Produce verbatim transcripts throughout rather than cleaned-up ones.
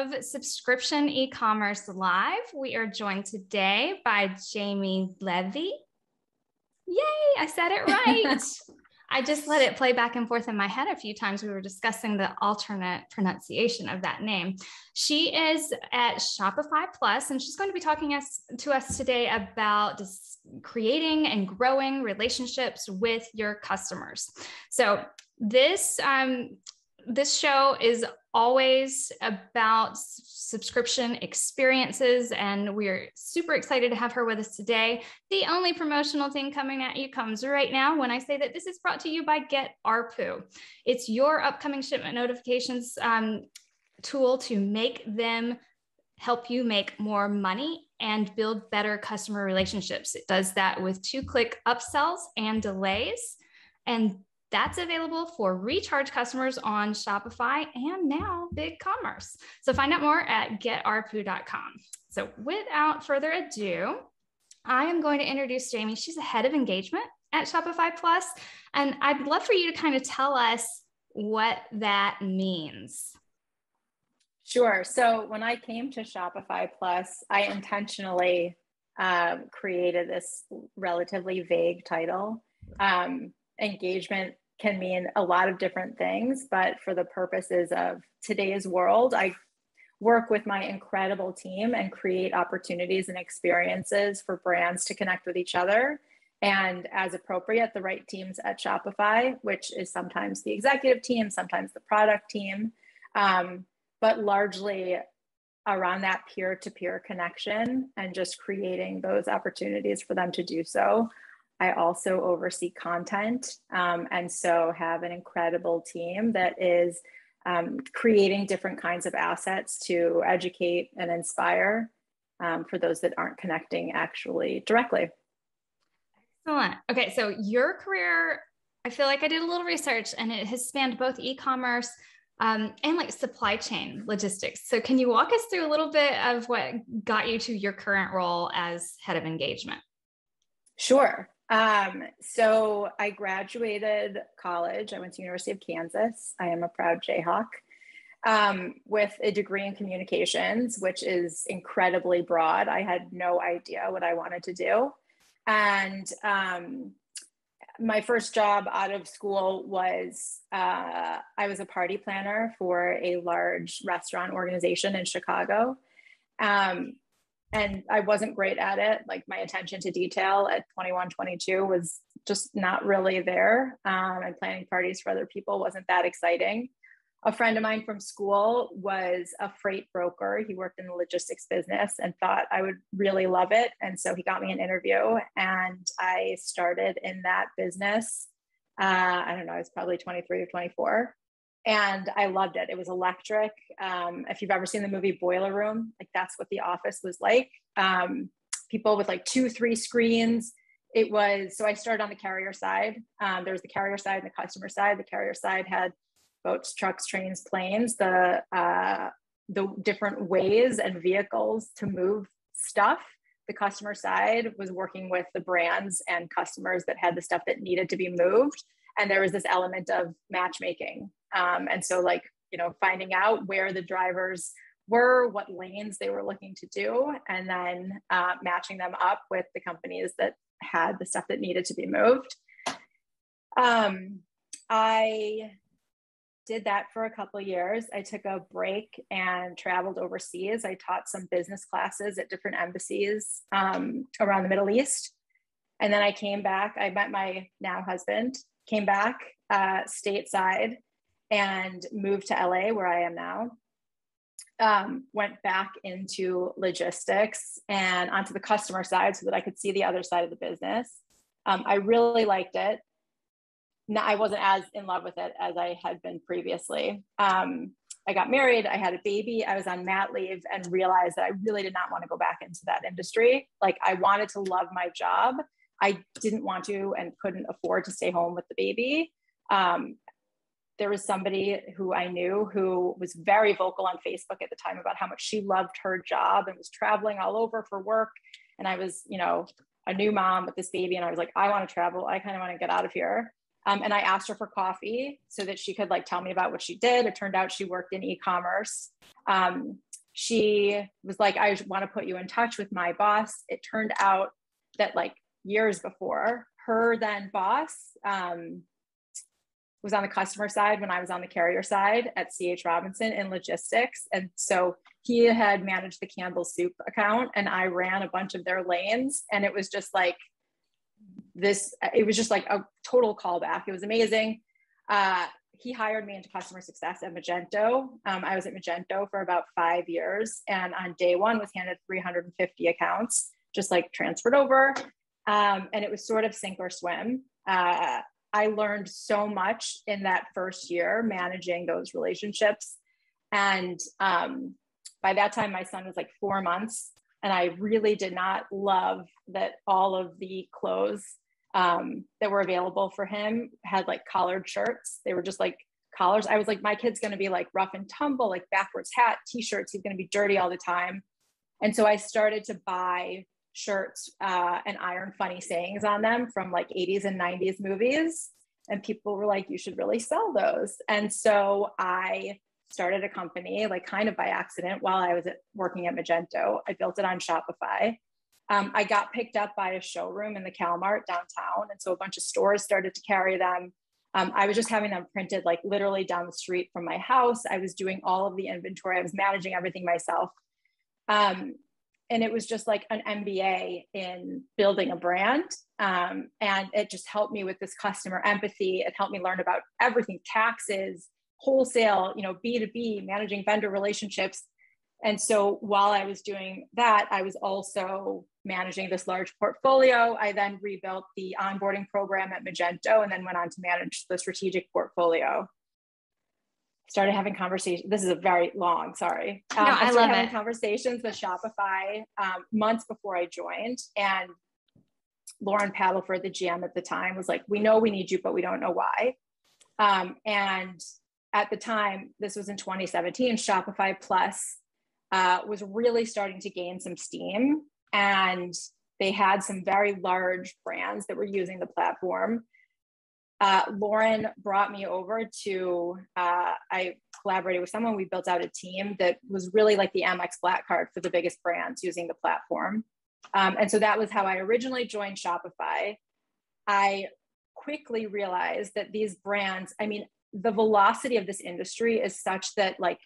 of Subscription E-commerce Live. We are joined today by Jamie Levy. Yay, I said it right. I just let it play back and forth in my head a few times. We were discussing the alternate pronunciation of that name. She is at Shopify Plus, and she's going to be talking us, to us today about creating and growing relationships with your customers. So this, um, this show is always about subscription experiences, and we're super excited to have her with us today. The only promotional thing coming at you comes right now when I say that this is brought to you by Get A R P U. It's your upcoming shipment notifications um, tool to make them help you make more money and build better customer relationships. It does that with two-click upsells and delays, and that's available for Recharge customers on Shopify and now BigCommerce. So find out more at get A R P U dot com. So without further ado, I am going to introduce Jamie. She's the head of engagement at Shopify Plus, and I'd love for you to kind of tell us what that means. Sure. So when I came to Shopify Plus, I intentionally um, created this relatively vague title. Um, engagement can mean a lot of different things, but for the purposes of today's world, I work with my incredible team and create opportunities and experiences for brands to connect with each other. And as appropriate, the right teams at Shopify, which is sometimes the executive team, sometimes the product team, um, but largely around that peer-to-peer connection and just creating those opportunities for them to do so. I also oversee content um, and so have an incredible team that is um, creating different kinds of assets to educate and inspire um, for those that aren't connecting actually directly. Excellent. Okay, so your career, I feel like I did a little research, and it has spanned both e-commerce um, and like supply chain logistics. So can you walk us through a little bit of what got you to your current role as head of engagement? Sure. Um, so I graduated college. I went to University of Kansas. I am a proud Jayhawk um, with a degree in communications, which is incredibly broad. I had no idea what I wanted to do. And um, my first job out of school was uh, I was a party planner for a large restaurant organization in Chicago. Um, And I wasn't great at it. Like my attention to detail at twenty-one, twenty-two was just not really there. Um, and planning parties for other people wasn't that exciting. A friend of mine from school was a freight broker. He worked in the logistics business and thought I would really love it. And so he got me an interview, and I started in that business. Uh, I don't know, I was probably twenty-three or twenty-four. And I loved it. It was electric. Um, if you've ever seen the movie Boiler Room, like that's what The Office was like. Um, people with like two, three screens. It was, so I started on the carrier side. Um, there was the carrier side and the customer side. The carrier side had boats, trucks, trains, planes, the, uh, the different ways and vehicles to move stuff. The customer side was working with the brands and customers that had the stuff that needed to be moved. And there was this element of matchmaking. Um, and so like, you know, finding out where the drivers were, what lanes they were looking to do, and then uh, matching them up with the companies that had the stuff that needed to be moved. Um, I did that for a couple of years. I took a break and traveled overseas. I taught some business classes at different embassies um, around the Middle East. And then I came back, I met my now husband, came back uh, stateside, and moved to L A, where I am now. Um, went back into logistics and onto the customer side so that I could see the other side of the business. Um, I really liked it. No, I wasn't as in love with it as I had been previously. Um, I got married, I had a baby, I was on mat leave, and realized that I really did not want to go back into that industry. Like I wanted to love my job. I didn't want to and couldn't afford to stay home with the baby. Um, There was somebody who I knew who was very vocal on Facebook at the time about how much she loved her job and was traveling all over for work. And I was, you know, a new mom with this baby. And I was like, I want to travel. I kind of want to get out of here. Um, and I asked her for coffee so that she could like tell me about what she did. It turned out she worked in e-commerce. Um, she was like, I want to put you in touch with my boss. It turned out that like years before, her then boss um, was on the customer side when I was on the carrier side at C H Robinson in logistics. And so he had managed the Campbell Soup account and I ran a bunch of their lanes. And it was just like this, it was just like a total callback. It was amazing. Uh, he hired me into customer success at Magento. Um, I was at Magento for about five years. And on day one was handed three hundred fifty accounts, just like transferred over. Um, and it was sort of sink or swim. Uh, I learned so much in that first year managing those relationships. And um, by that time, my son was like four months and I really did not love that all of the clothes um, that were available for him had like collared shirts. They were just like collars. I was like, my kid's going to be like rough and tumble, like backwards hat, t-shirts. He's going to be dirty all the time. And so I started to buy shirts uh, and iron funny sayings on them from like eighties and nineties movies. And people were like, you should really sell those. And so I started a company like kind of by accident while I was at, working at Magento. I built it on Shopify. Um, I got picked up by a showroom in the Calmart downtown. And so a bunch of stores started to carry them. Um, I was just having them printed like literally down the street from my house. I was doing all of the inventory. I was managing everything myself. Um, And it was just like an M B A in building a brand. Um, and it just helped me with this customer empathy. It helped me learn about everything, taxes, wholesale, you know, B two B, managing vendor relationships. And so while I was doing that, I was also managing this large portfolio. I then rebuilt the onboarding program at Magento and then went on to manage the strategic portfolio. Started having conversations. This is a very long, sorry. Um, no, I, I started love having it. conversations with Shopify um, months before I joined. And Lauren Paddleford, the G M at the time, was like, we know we need you, but we don't know why. Um, and at the time, this was in twenty seventeen, Shopify Plus uh, was really starting to gain some steam. And they had some very large brands that were using the platform. Uh, Lauren brought me over to, uh, I collaborated with someone, we built out a team that was really like the Amex Black Card for the biggest brands using the platform. Um, and so that was how I originally joined Shopify. I quickly realized that these brands, I mean, the velocity of this industry is such that like,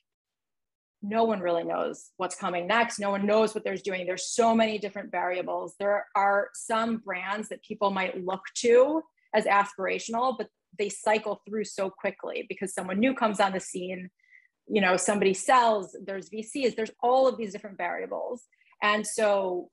no one really knows what's coming next. No one knows what they're doing. There's so many different variables. There are some brands that people might look to as aspirational, but they cycle through so quickly because someone new comes on the scene, you know, somebody sells, there's V Cs, there's all of these different variables. And so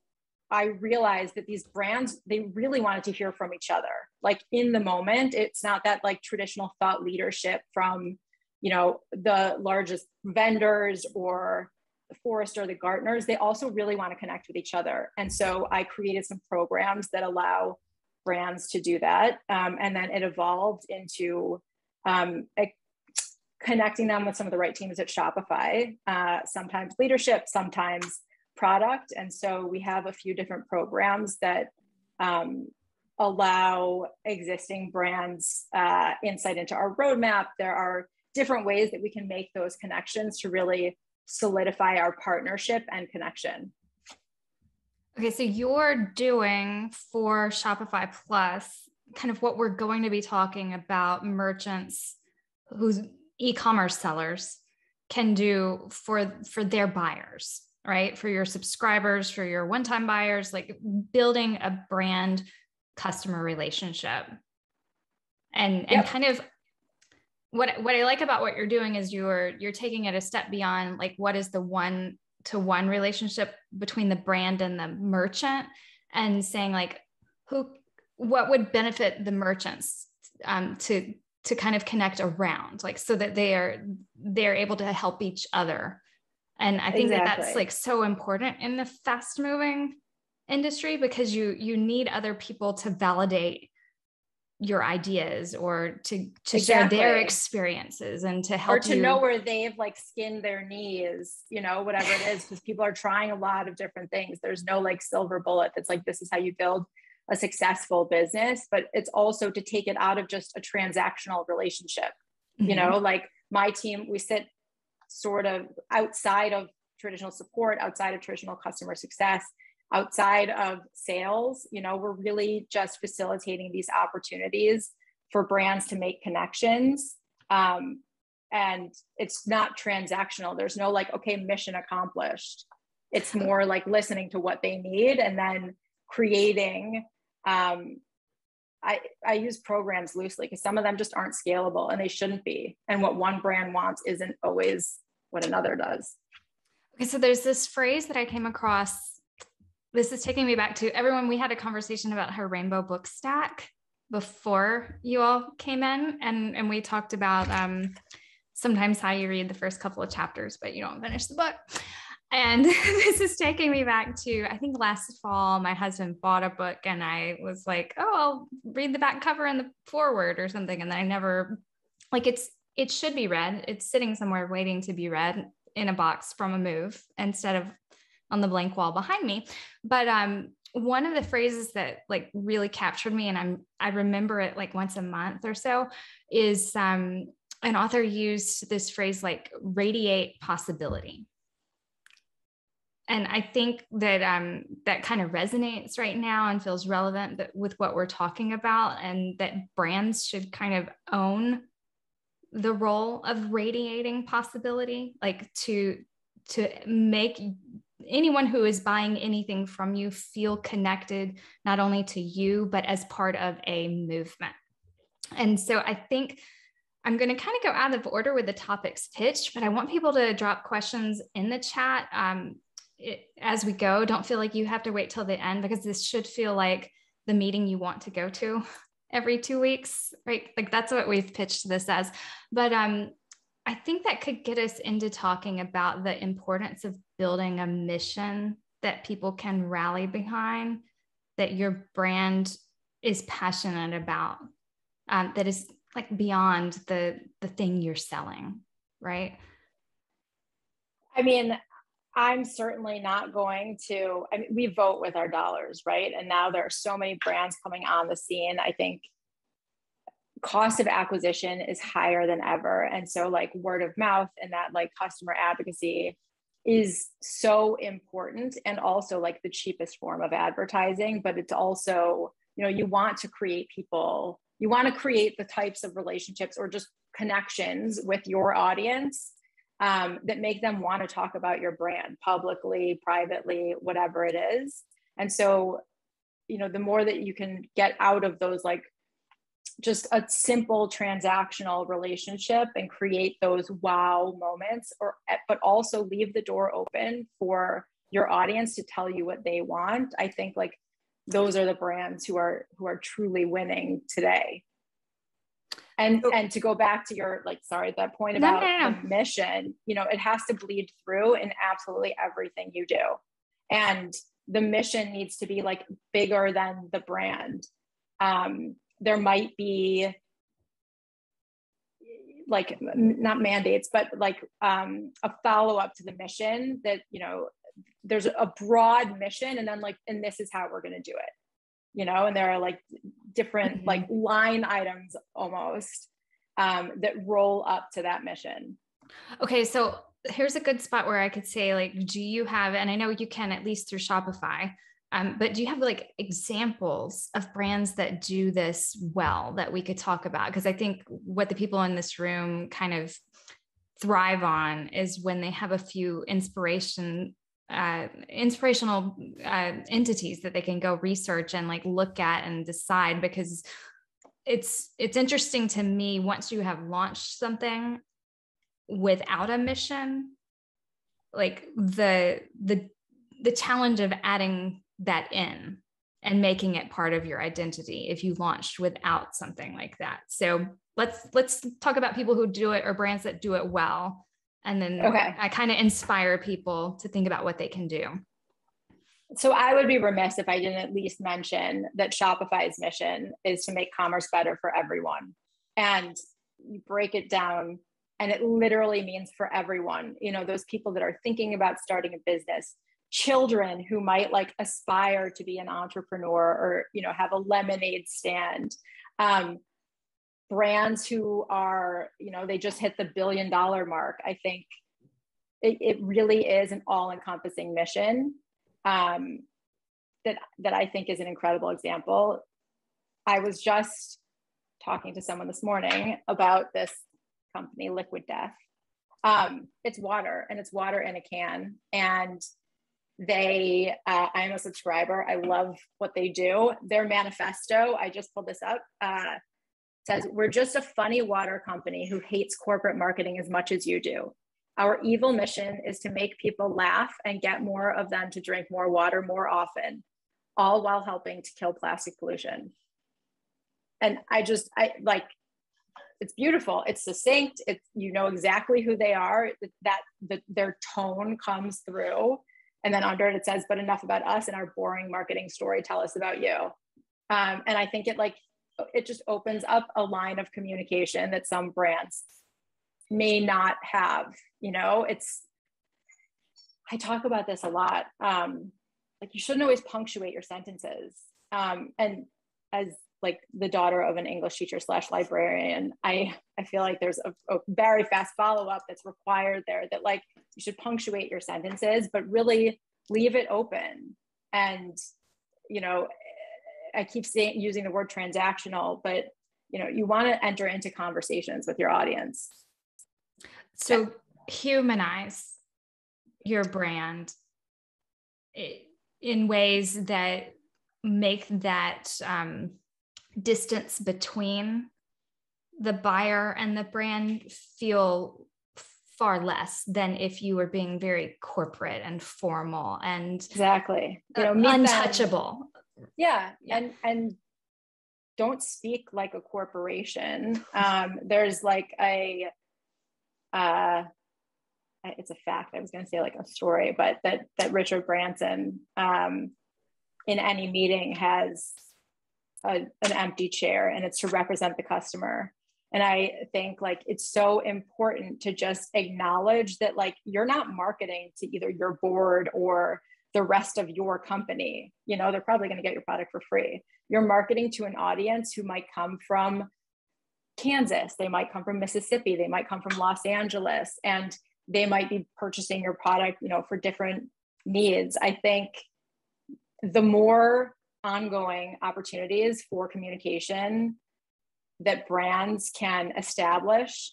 I realized that these brands, they really wanted to hear from each other. Like in the moment, it's not that like traditional thought leadership from, you know, the largest vendors or the Forrester, the Gartners, they also really want to connect with each other. And so I created some programs that allow brands to do that. Um, and then it evolved into um, a, connecting them with some of the right teams at Shopify, uh, sometimes leadership, sometimes product. And so we have a few different programs that um, allow existing brands uh, insight into our roadmap. There are different ways that we can make those connections to really solidify our partnership and connection. Okay, so you're doing for Shopify Plus kind of what we're going to be talking about merchants whose e-commerce sellers can do for, for their buyers, right? For your subscribers, for your one-time buyers, like building a brand customer relationship. And, yep. and kind of what, what I like about what you're doing is you're, you're taking it a step beyond like what is the one to one relationship between the brand and the merchant and saying like, who, what would benefit the merchants um, to, to kind of connect around, like, so that they are, they're able to help each other. And I think exactly. that that's like so important in the fast moving industry, because you, you need other people to validate your ideas or to, to exactly. share their experiences and to help or to you. know where they've like skinned their knees, you know, whatever it is, because people are trying a lot of different things. There's no like silver bullet that's like, this is how you build a successful business, but it's also to take it out of just a transactional relationship. Mm-hmm. You know, like my team, we sit sort of outside of traditional support, outside of traditional customer success, outside of sales. You know, we're really just facilitating these opportunities for brands to make connections. Um, and it's not transactional. There's no like, okay, mission accomplished. It's more like listening to what they need and then creating. Um, I, I use programs loosely because some of them just aren't scalable and they shouldn't be. And what one brand wants isn't always what another does. Okay, so there's this phrase that I came across. This is taking me back to everyone. We had a conversation about her rainbow book stack before you all came in, and, and we talked about um, sometimes how you read the first couple of chapters, but you don't finish the book. And this is taking me back to, I think last fall, my husband bought a book and I was like, oh, I'll read the back cover and the foreword or something. And then I never, like it's, it should be read. It's sitting somewhere waiting to be read in a box from a move instead of on the blank wall behind me. But um, one of the phrases that like really captured me, and I'm, I remember it like once a month or so, is um, an author used this phrase like radiate possibility. And I think that um, that kind of resonates right now and feels relevant that, with what we're talking about, and that brands should kind of own the role of radiating possibility, like to, to make anyone who is buying anything from you feel connected, not only to you, but as part of a movement. And so I think I'm going to kind of go out of order with the topics pitched, but I want people to drop questions in the chat. Um, It, as we go, don't feel like you have to wait till the end, because this should feel like the meeting you want to go to every two weeks, right? Like that's what we've pitched this as. But um, I think that could get us into talking about the importance of building a mission that people can rally behind, that your brand is passionate about, um, that is like beyond the, the thing you're selling, right? I mean, I'm certainly not going to, I mean, we vote with our dollars, right? And now there are so many brands coming on the scene. I think cost of acquisition is higher than ever. And so like word of mouth and that like customer advocacy is so important, and also like the cheapest form of advertising. But it's also, you know, you want to create people, you want to create the types of relationships or just connections with your audience Um, that make them want to talk about your brand publicly, privately, whatever it is. And so, you know, the more that you can get out of those, like just a simple transactional relationship and create those wow moments, or, but also leave the door open for your audience to tell you what they want. I think like those are the brands who are, who are truly winning today. And, and to go back to your, like, sorry, that point about no, no, no. the mission, you know, it has to bleed through in absolutely everything you do. And the mission needs to be like bigger than the brand. Um, there might be like, not mandates, but like um, a follow-up to the mission that, you know, there's a broad mission, and then like, and this is how we're going to do it. You know, and there are like different mm-hmm. like line items almost um, that roll up to that mission. Okay. So here's a good spot where I could say, like, do you have, and I know you can at least through Shopify, um, but do you have like examples of brands that do this well that we could talk about? Cause I think what the people in this room kind of thrive on is when they have a few inspiration Uh, inspirational uh, entities that they can go research and like look at and decide, because it's it's interesting to me, once you have launched something without a mission, like the the the challenge of adding that in and making it part of your identity if you launched without something like that. So let's let's talk about people who do it, or brands that do it well. And then okay. I kind of inspire people to think about what they can do. So I would be remiss if I didn't at least mention that Shopify's mission is to make commerce better for everyone. And you break it down, and it literally means for everyone. You know, those people that are thinking about starting a business, children who might like aspire to be an entrepreneur, or, you know, have a lemonade stand, um, brands who are, you know, they just hit the billion dollar mark. I think it, it really is an all-encompassing mission um, that, that I think is an incredible example. I was just talking to someone this morning about this company, Liquid Death. Um, it's water, and it's water in a can. And they, uh, I'm a subscriber. I love what they do. Their manifesto, I just pulled this up, uh, says, "We're just a funny water company who hates corporate marketing as much as you do. Our evil mission is to make people laugh and get more of them to drink more water more often, all while helping to kill plastic pollution." And I just, I like, it's beautiful. It's succinct. It's, you know exactly who they are. That, that their tone comes through. And then under it, it says, "But enough about us and our boring marketing story. Tell us about you." Um, and I think it like, it just opens up a line of communication that some brands may not have. You know, it's, I talk about this a lot. Um, like you shouldn't always punctuate your sentences. Um, and as like the daughter of an English teacher slash librarian, I, I feel like there's a, a very fast follow-up that's required there, that like you should punctuate your sentences, but really leave it open. And, you know, I keep saying, using the word transactional, but you know, you want to enter into conversations with your audience. So humanize your brand in ways that make that um, distance between the buyer and the brand feel far less than if you were being very corporate and formal and exactly you know, untouchable. Yeah. yeah. And, and don't speak like a corporation. Um, there's like a, uh, it's a fact. I was going to say like a story, but that, that Richard Branson, um, in any meeting has a, an empty chair, and it's to represent the customer. And I think like, it's so important to just acknowledge that like, you're not marketing to either your board or the rest of your company. You know, they're probably going to get your product for free. You're marketing to an audience who might come from Kansas, they might come from Mississippi, they might come from Los Angeles, and they might be purchasing your product, you know, for different needs. I think the more ongoing opportunities for communication that brands can establish,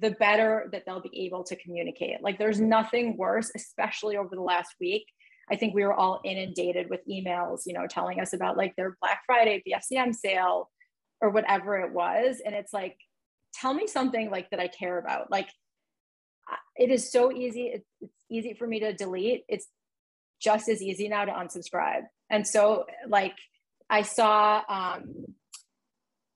the better that they'll be able to communicate. Like there's nothing worse, especially over the last week. I think we were all inundated with emails, you know, telling us about like their Black Friday B F C M sale or whatever it was. And it's like, tell me something like that I care about. Like it is so easy. It's, it's easy for me to delete. It's just as easy now to unsubscribe. And so like I saw, um,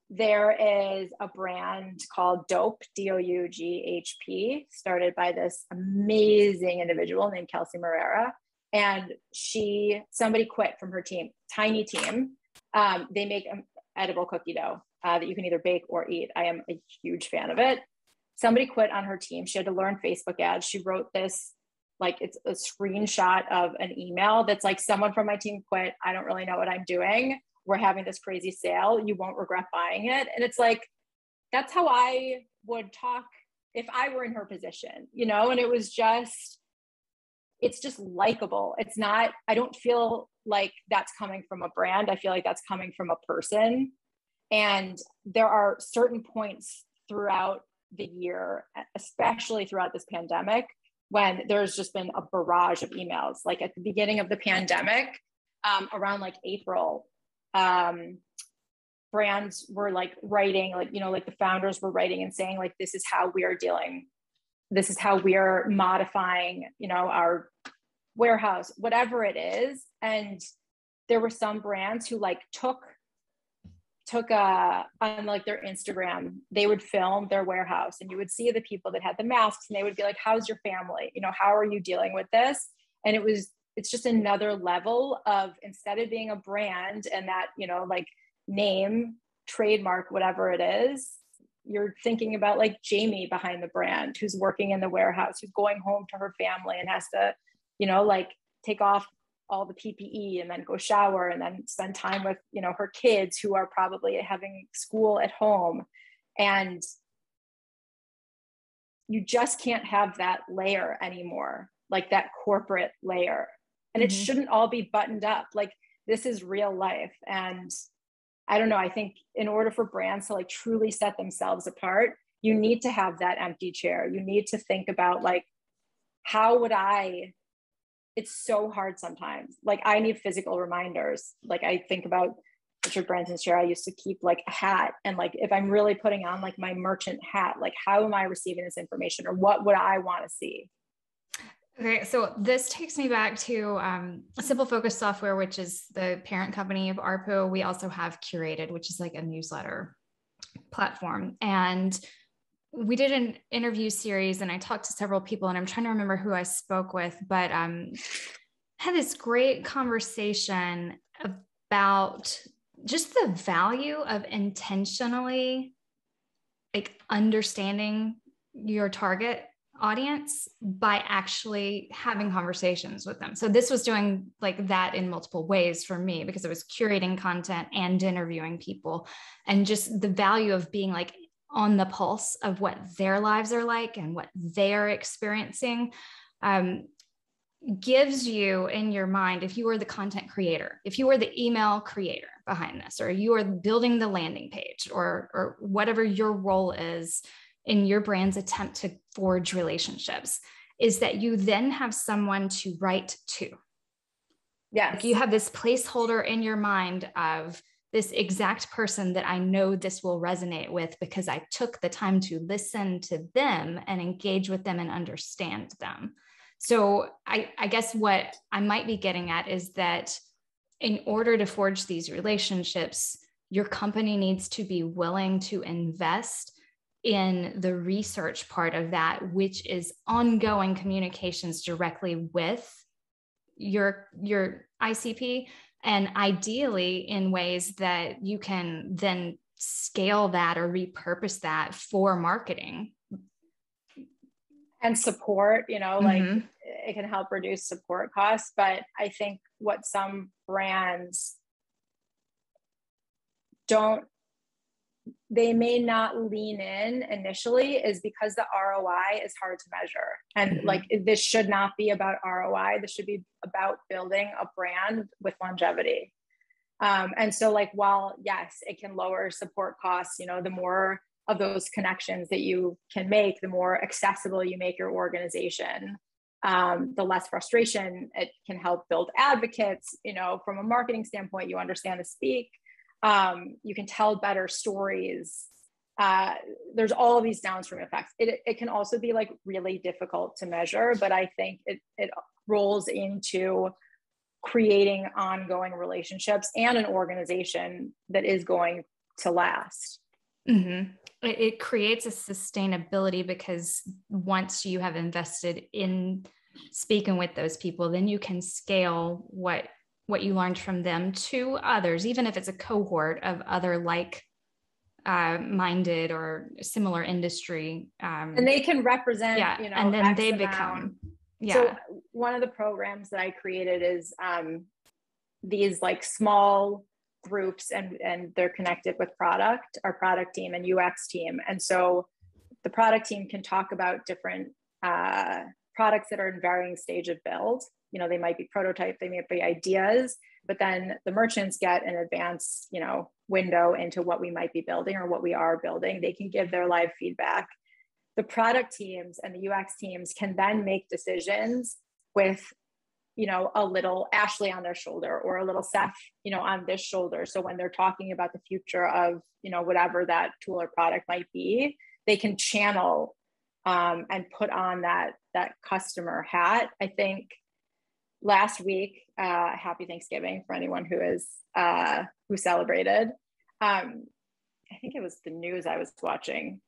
there is a brand called Dope, D O U G H P, started by this amazing individual named Kelsey Marrera. And she, somebody quit from her team, tiny team. Um, they make an edible cookie dough uh, that you can either bake or eat. I am a huge fan of it. Somebody quit on her team. She had to learn Facebook ads. She wrote this, like it's a screenshot of an email that's like, "Someone from my team quit. I don't really know what I'm doing. We're having this crazy sale. You won't regret buying it." And it's like, that's how I would talk if I were in her position, you know? And it was just, it's just likable. It's not, I don't feel like that's coming from a brand. I feel like that's coming from a person. And there are certain points throughout the year, especially throughout this pandemic, when there's just been a barrage of emails. Like at the beginning of the pandemic, um, around like April, um, brands were like writing, like, you know, like the founders were writing and saying like, this is how we are dealing. This is how we are modifying, you know, our warehouse, whatever it is. And there were some brands who like took, took a, on like their Instagram, they would film their warehouse and you would see the people that had the masks and they would be like, "How's your family? You know, how are you dealing with this?" And it was, it's just another level of, instead of being a brand and that, you know, like name, trademark, whatever it is, you're thinking about like Jamie behind the brand, who's working in the warehouse, who's going home to her family and has to, you know, like take off all the P P E and then go shower and then spend time with, you know, her kids who are probably having school at home. And you just can't have that layer anymore, like that corporate layer. And mm-hmm. it shouldn't all be buttoned up. Like, this is real life. And I don't know, I think in order for brands to like truly set themselves apart, you need to have that empty chair. You need to think about like, how would I, it's so hard sometimes. Like, I need physical reminders. Like, I think about Richard Branson's chair. I used to keep like a hat, and like, if I'm really putting on like my merchant hat, like, how am I receiving this information, or what would I want to see? Okay. So this takes me back to um, Simple Focus Software, which is the parent company of ARPU. We also have Curated, which is like a newsletter platform. And we did an interview series, and I talked to several people, and I'm trying to remember who I spoke with, but um, had this great conversation about just the value of intentionally like understanding your target audience by actually having conversations with them. So this was doing like that in multiple ways for me, because it was curating content and interviewing people, and just the value of being like on the pulse of what their lives are like and what they're experiencing um, gives you in your mind, if you are the content creator, if you are the email creator behind this, or you are building the landing page, or, or whatever your role is in your brand's attempt to forge relationships, is that you then have someone to write to. Yes. Like, you have this placeholder in your mind of this exact person that I know this will resonate with, because I took the time to listen to them and engage with them and understand them. So I, I guess what I might be getting at is that in order to forge these relationships, your company needs to be willing to invest in the research part of that, which is ongoing communications directly with your, your I C P, and ideally in ways that you can then scale that or repurpose that for marketing. And support, you know, like mm-hmm. it can help reduce support costs. But I think what some brands don't, they may not lean in initially, is because the R O I is hard to measure. And mm-hmm. like, this should not be about R O I. This should be about building a brand with longevity. Um, and so like, while yes, it can lower support costs, you know, the more of those connections that you can make, the more accessible you make your organization, um, the less frustration. It can help build advocates, you know, from a marketing standpoint, you understand to speak, um, you can tell better stories. Uh, there's all of these downstream effects. It, it can also be like really difficult to measure, but I think it, it rolls into creating ongoing relationships and an organization that is going to last. Mm-hmm. It creates a sustainability, because once you have invested in speaking with those people, then you can scale what, what you learned from them to others, even if it's a cohort of other like uh, minded or similar industry. Um, and they can represent, yeah, you know, and then X they amount. become, yeah. So one of the programs that I created is um, these like small groups, and and they're connected with product, our product team and U X team. And so the product team can talk about different uh, products that are in varying stage of build. You know, they might be prototype, they might be ideas, but then the merchants get an advanced, you know, window into what we might be building or what we are building. They can give their live feedback. The product teams and the U X teams can then make decisions with, you know, a little Ashley on their shoulder or a little Seth, you know, on this shoulder. So when they're talking about the future of, you know, whatever that tool or product might be, they can channel um, and put on that, that customer hat. I think last week, uh, happy Thanksgiving for anyone who is, uh, who celebrated. Um, I think it was the news I was watching.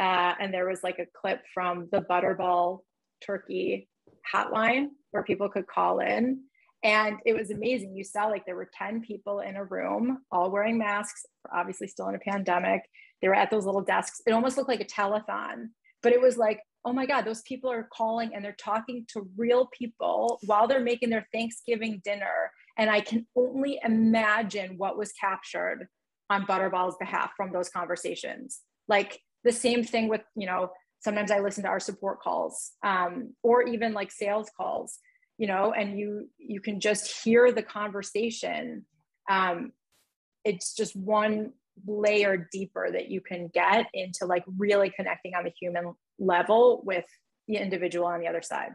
Uh, and there was like a clip from the Butterball turkey hotline where people could call in, and it was amazing. You saw like there were ten people in a room, all wearing masks, obviously still in a pandemic. They were at those little desks. It almost looked like a telethon, but it was like, oh my God, those people are calling and they're talking to real people while they're making their Thanksgiving dinner. And I can only imagine what was captured on Butterball's behalf from those conversations. Like the same thing with, you know, Sometimes I listen to our support calls, um, or even like sales calls, you know, and you, you can just hear the conversation. Um, it's just one layer deeper that you can get into, like really connecting on the human level with the individual on the other side.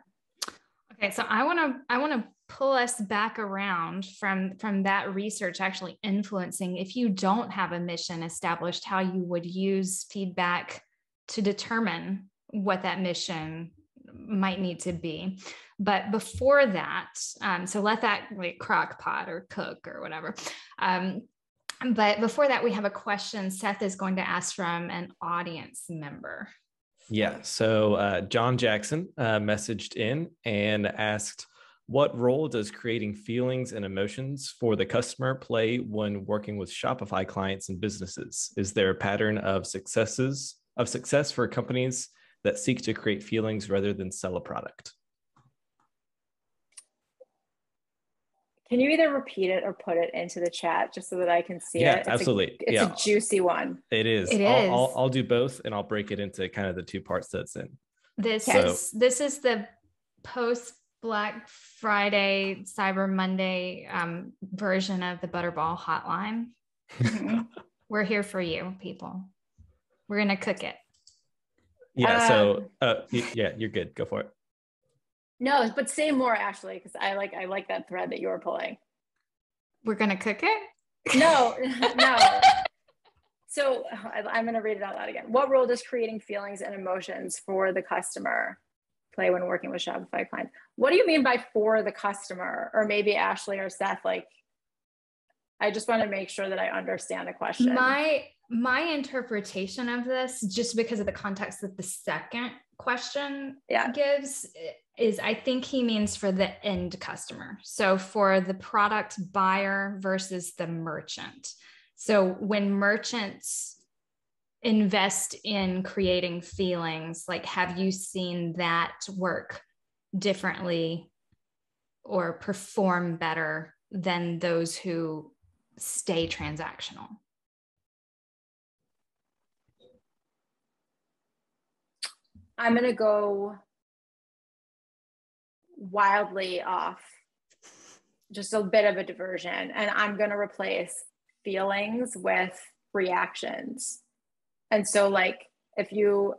Okay. So I want to, I want to pull us back around from, from that research actually influencing, if you don't have a mission established, how you would use feedback to determine what that mission might need to be. But before that, um, so let that like crock pot or cook or whatever. Um, but before that, we have a question Seth is going to ask from an audience member. Yeah. So uh, John Jackson uh, messaged in and asked, what role does creating feelings and emotions for the customer play when working with Shopify clients and businesses? Is there a pattern of successes of success for companies that seek to create feelings rather than sell a product? Can you either repeat it or put it into the chat just so that I can see yeah, it? It's absolutely. A, it's yeah. a juicy one. It is. It I'll, is. I'll, I'll do both, and I'll break it into kind of the two parts that's in. This so. is this is the post Black Friday, Cyber Monday um, version of the Butterball hotline. We're here for you, people. We're gonna cook it. Yeah. Um, so uh, yeah, you're good. Go for it. No, but say more, Ashley, because I like I like that thread that you were pulling. We're gonna cook it? No, no. So I'm gonna read it out loud again. What role does creating feelings and emotions for the customer play when working with Shopify clients? What do you mean by for the customer? Or maybe Ashley or Seth, like, I just want to make sure that I understand the question. My my interpretation of this, just because of the context that the second question yeah. gives, is I think he means for the end customer. So for the product buyer versus the merchant. So when merchants invest in creating feelings, like, have you seen that work differently or perform better than those who stay transactional? I'm going to go wildly off, just a bit of a diversion, and I'm going to replace feelings with reactions. And so, like, if you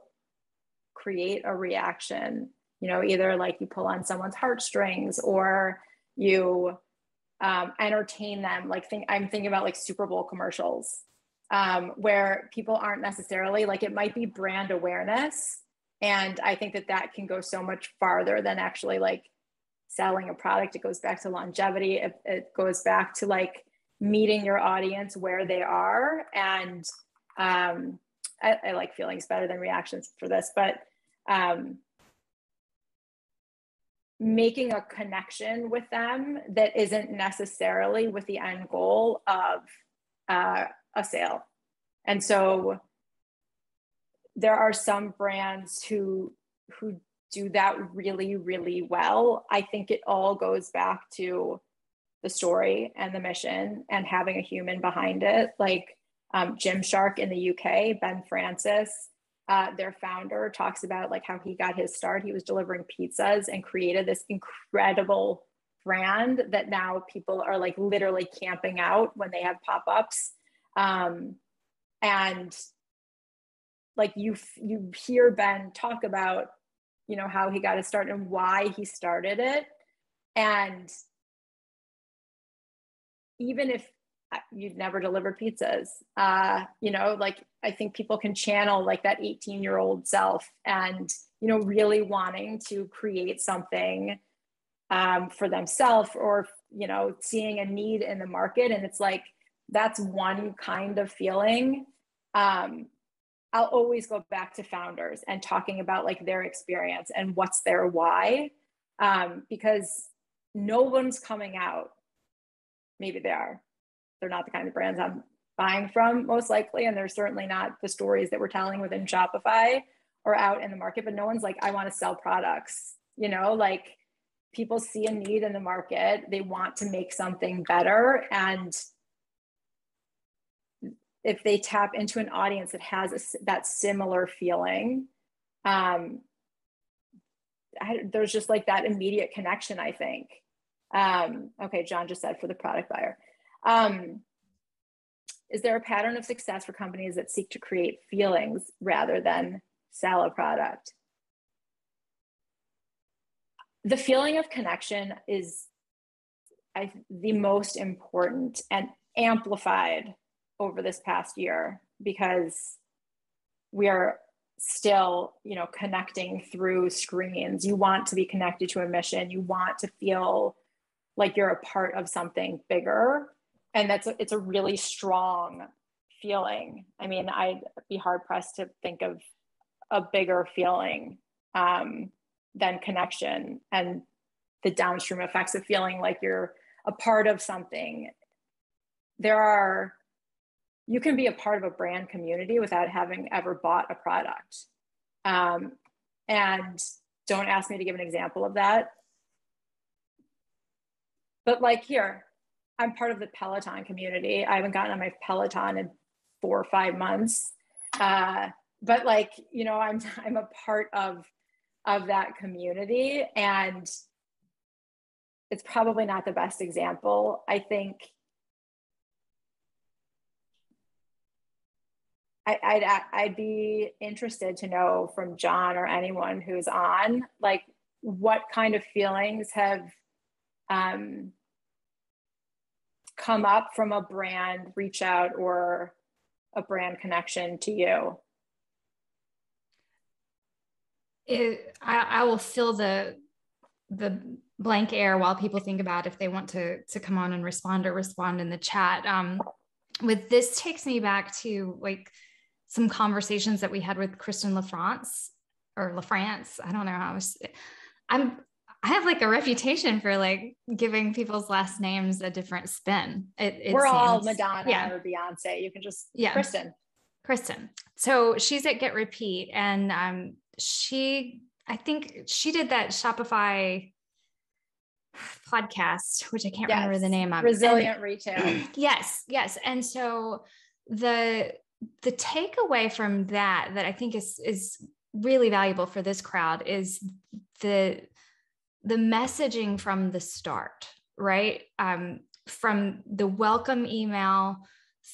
create a reaction, you know, either like you pull on someone's heartstrings or you um, entertain them. Like, think, I'm thinking about like Super Bowl commercials um, where people aren't necessarily like, it might be brand awareness. And I think that that can go so much farther than actually like selling a product. It goes back to longevity. It, it goes back to like meeting your audience where they are. And um, I, I like feelings better than reactions for this, but um, making a connection with them that isn't necessarily with the end goal of uh, a sale. And so there are some brands who who do that really, really well. I think it all goes back to the story and the mission and having a human behind it. Like um, Gymshark in the U K, Ben Francis, uh, their founder, talks about like how he got his start. He was delivering pizzas and created this incredible brand that now people are like literally camping out when they have pop-ups. Um, and Like you, you hear Ben talk about, you know, how he got his start and why he started it. And even if you'd never delivered pizzas, uh, you know, like, I think people can channel like that eighteen year old self and, you know, really wanting to create something um, for themselves, or, you know, seeing a need in the market. And it's like, that's one kind of feeling. Um, I'll always go back to founders and talking about like their experience and what's their why, um, because no one's coming out. Maybe they are. They're not the kind of brands I'm buying from, most likely, and they're certainly not the stories that we're telling within Shopify or out in the market, but no one's like, I want to sell products. You know, like, people see a need in the market. They want to make something better, and if they tap into an audience that has a, that similar feeling, um, I, there's just like that immediate connection, I think. Um, okay, John just said for the product buyer. Um, is there a pattern of success for companies that seek to create feelings rather than sell a product? The feeling of connection is I, the most important and amplified over this past year, because we are still, you know, connecting through screens. You want to be connected to a mission. You want to feel like you're a part of something bigger. And that's, a, it's a really strong feeling. I mean, I'd be hard pressed to think of a bigger feeling um, than connection and the downstream effects of feeling like you're a part of something. There are, you can be a part of a brand community without having ever bought a product. Um, and don't ask me to give an example of that. But like here, I'm part of the Peloton community. I haven't gotten on my Peloton in four or five months. Uh, but like, you know, I'm, I'm a part of, of that community, and it's probably not the best example. I think I, I'd, I'd be interested to know from John or anyone who's on, like, what kind of feelings have um, come up from a brand reach out or a brand connection to you? It, I, I will fill the the blank air while people think about if they want to to come on and respond or respond in the chat. Um, with this takes me back to like some conversations that we had with Kristen LaFrance or LaFrance. I don't know how I was, I'm I have like a reputation for like giving people's last names a different spin. It, it We're seems, all Madonna yeah. or Beyonce. You can just yeah. Kristen. Kristen. So she's at GetRepeat, and um, she, I think she did that Shopify podcast, which I can't yes. remember the name of. Resilient and, Retail. Yes, yes. And so the the takeaway from that that I think is is really valuable for this crowd is the the messaging from the start, right? Um, from the welcome email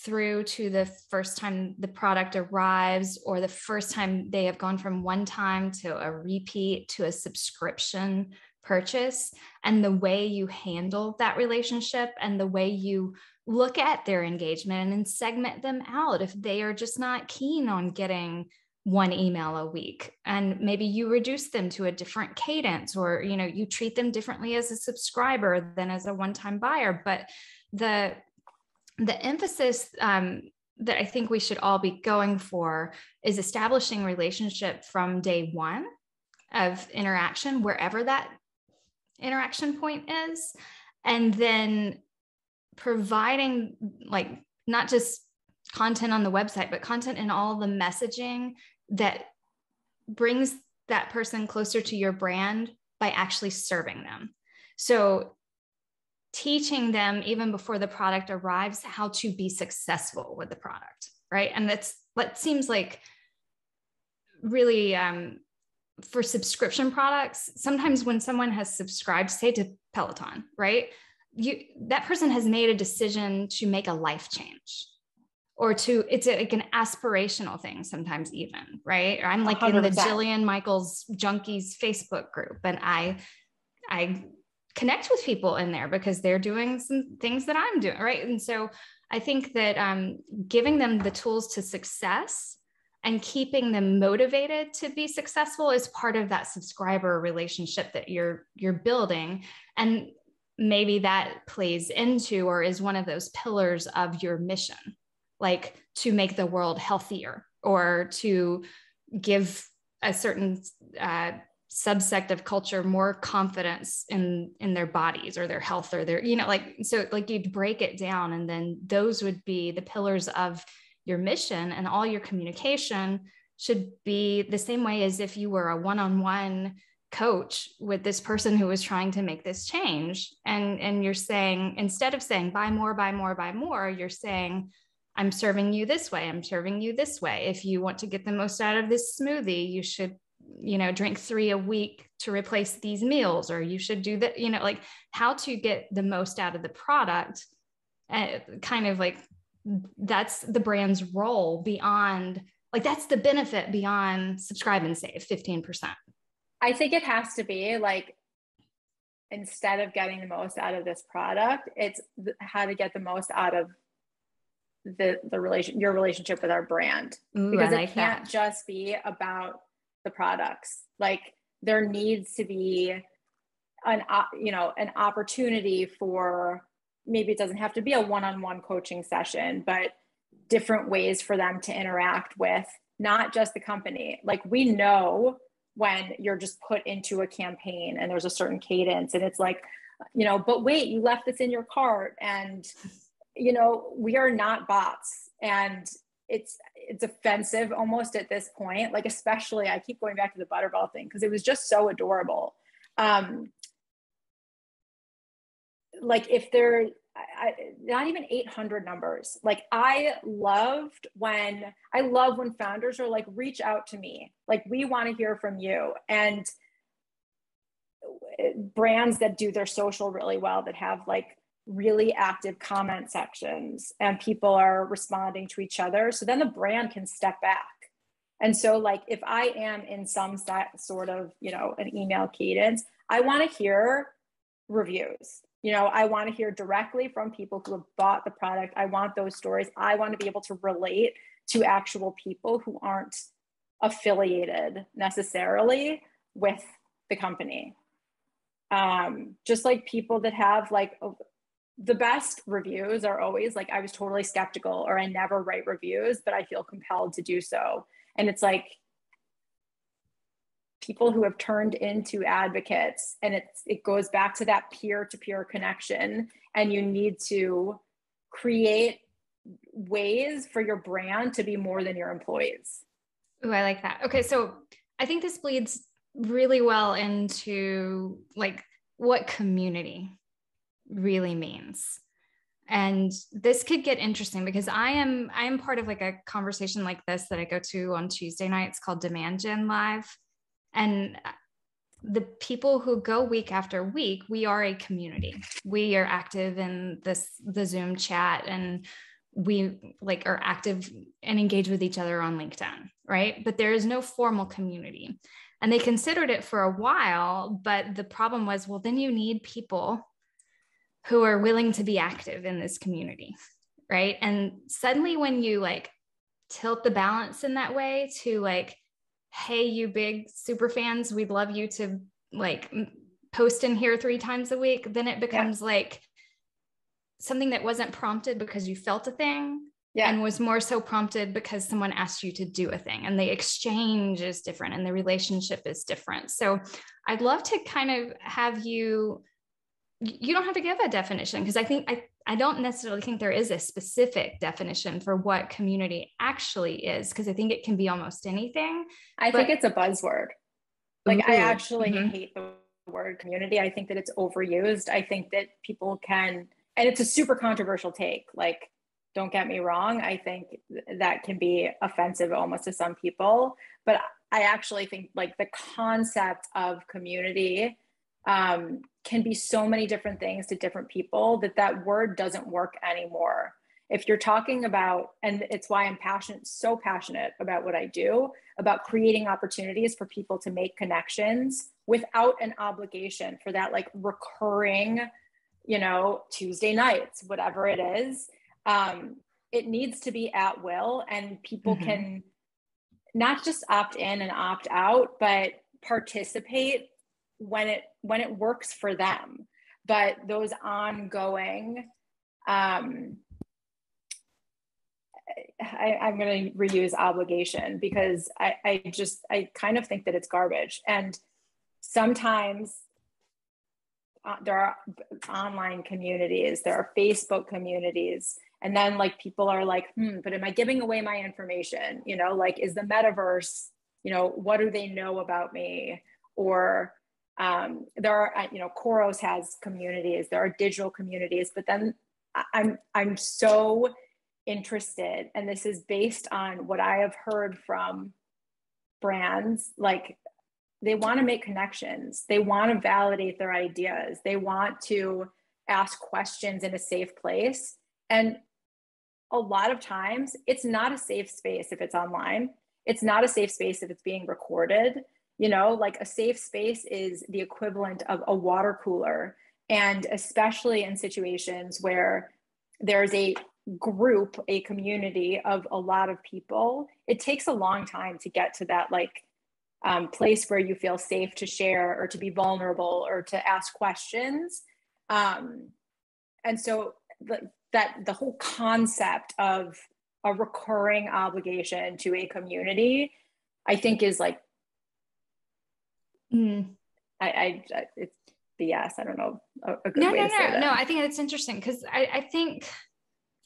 through to the first time the product arrives, or the first time they have gone from one time to a repeat to a subscription purchase, and the way you handle that relationship and the way you look at their engagement and segment them out if they are just not keen on getting one email a week. And maybe you reduce them to a different cadence, or, you know, you treat them differently as a subscriber than as a one-time buyer. But the, the emphasis um, that I think we should all be going for is establishing relationship from day one of interaction, wherever that interaction point is, and then providing like not just content on the website, but content in all the messaging that brings that person closer to your brand by actually serving them. So teaching them even before the product arrives, how to be successful with the product, right? And that's what seems like really um, for subscription products. Sometimes when someone has subscribed, say to Peloton, right? You, that person has made a decision to make a life change. Or to, it's a, like an aspirational thing sometimes even, right? Or I'm like one hundred percent in the Jillian Michaels Junkies Facebook group, and I, I connect with people in there because they're doing some things that I'm doing, right? And so I think that um, giving them the tools to success and keeping them motivated to be successful is part of that subscriber relationship that you're you're building. And maybe that plays into or is one of those pillars of your mission, like to make the world healthier or to give a certain uh, subsect of culture more confidence in, in their bodies or their health or their, you know, like, so like you'd break it down, and then those would be the pillars of your mission, and all your communication should be the same way as if you were a one-on-one coach with this person who is trying to make this change. And, and you're saying, instead of saying, buy more, buy more, buy more, you're saying, I'm serving you this way. I'm serving you this way. If you want to get the most out of this smoothie, you should you know, drink three a week to replace these meals, or you should do that, you know, like how to get the most out of the product. Uh, kind of like that's the brand's role beyond, like that's the benefit beyond subscribe and save fifteen percent. I think it has to be like, instead of getting the most out of this product, it's how to get the most out of the, the relation, your relationship with our brand, Ooh, because I like it can't that. just be about the products. Like there needs to be an, you know, an opportunity for, maybe it doesn't have to be a one-on-one coaching session, but different ways for them to interact with not just the company. Like we know when you're just put into a campaign and there's a certain cadence and it's like, you know, but wait, you left this in your cart, and you know, we are not bots, and it's, it's offensive almost at this point. Like, especially I keep going back to the Butterball thing, cause it was just so adorable. Um, like if they're I, not even eight hundred numbers, like I loved when, I love when founders are like, reach out to me. Like we want to hear from you. And brands that do their social really well, that have like really active comment sections and people are responding to each other. So then the brand can step back. And so like, if I am in some sort of, you know, an email cadence, I want to hear reviews. You know, I want to hear directly from people who have bought the product. I want those stories. I want to be able to relate to actual people who aren't affiliated necessarily with the company. Um, just like people that have like a, the best reviews are always like, I was totally skeptical, or I never write reviews, but I feel compelled to do so. And it's like people who have turned into advocates, and it's, it goes back to that peer-to-peer connection, and you need to create ways for your brand to be more than your employees. Ooh, I like that. Okay. So I think this bleeds really well into like what community really means. And this could get interesting because I am, I am part of like a conversation like this that I go to on Tuesday nights called Demand Gen Live. And the people who go week after week, we are a community. We are active in this, the Zoom chat, and we like are active and engage with each other on LinkedIn, right? But there is no formal community. And they considered it for a while, but the problem was, well, then you need people who are willing to be active in this community, right? And suddenly when you like tilt the balance in that way to like, hey, you big super fans, we'd love you to like post in here three times a week, then it becomes yeah. like something that wasn't prompted because you felt a thing yeah. and was more so prompted because someone asked you to do a thing, and the exchange is different and the relationship is different. So I'd love to kind of have you, you don't have to give a definition, because I think, I, I don't necessarily think there is a specific definition for what community actually is, because I think it can be almost anything. I but... think it's a buzzword. Like Ooh. I actually mm-hmm. hate the word community. I think that it's overused. I think that people can, and it's a super controversial take. Like, don't get me wrong. I think that can be offensive almost to some people, but I actually think like the concept of community um, can be so many different things to different people that that word doesn't work anymore. If you're talking about, and it's why I'm passionate, so passionate about what I do, about creating opportunities for people to make connections without an obligation for that, like recurring, you know, Tuesday nights, whatever it is, um, it needs to be at will, and people mm-hmm. can not just opt in and opt out, but participate when it when it works for them. But those ongoing, um, I, I'm going to reuse obligation, because I, I just, I kind of think that it's garbage. And sometimes uh, there are online communities, there are Facebook communities, and then like people are like, hmm, but am I giving away my information? You know, like, is the metaverse, you know, what do they know about me? Or Um, there are, you know, Koros has communities, there are digital communities, but then I'm, I'm so interested, and this is based on what I have heard from brands, like they want to make connections. They want to validate their ideas. They want to ask questions in a safe place. And a lot of times it's not a safe space if it's online. It's not a safe space if it's being recorded. You know, like a safe space is the equivalent of a water cooler. And especially in situations where there's a group, a community of a lot of people, it takes a long time to get to that like um, place where you feel safe to share or to be vulnerable or to ask questions. Um, and so the, that the whole concept of a recurring obligation to a community, I think is like, mm. I, I, I it's B S. I don't know a, a good no, way no, to say no. that. No, I think it's interesting because I, I think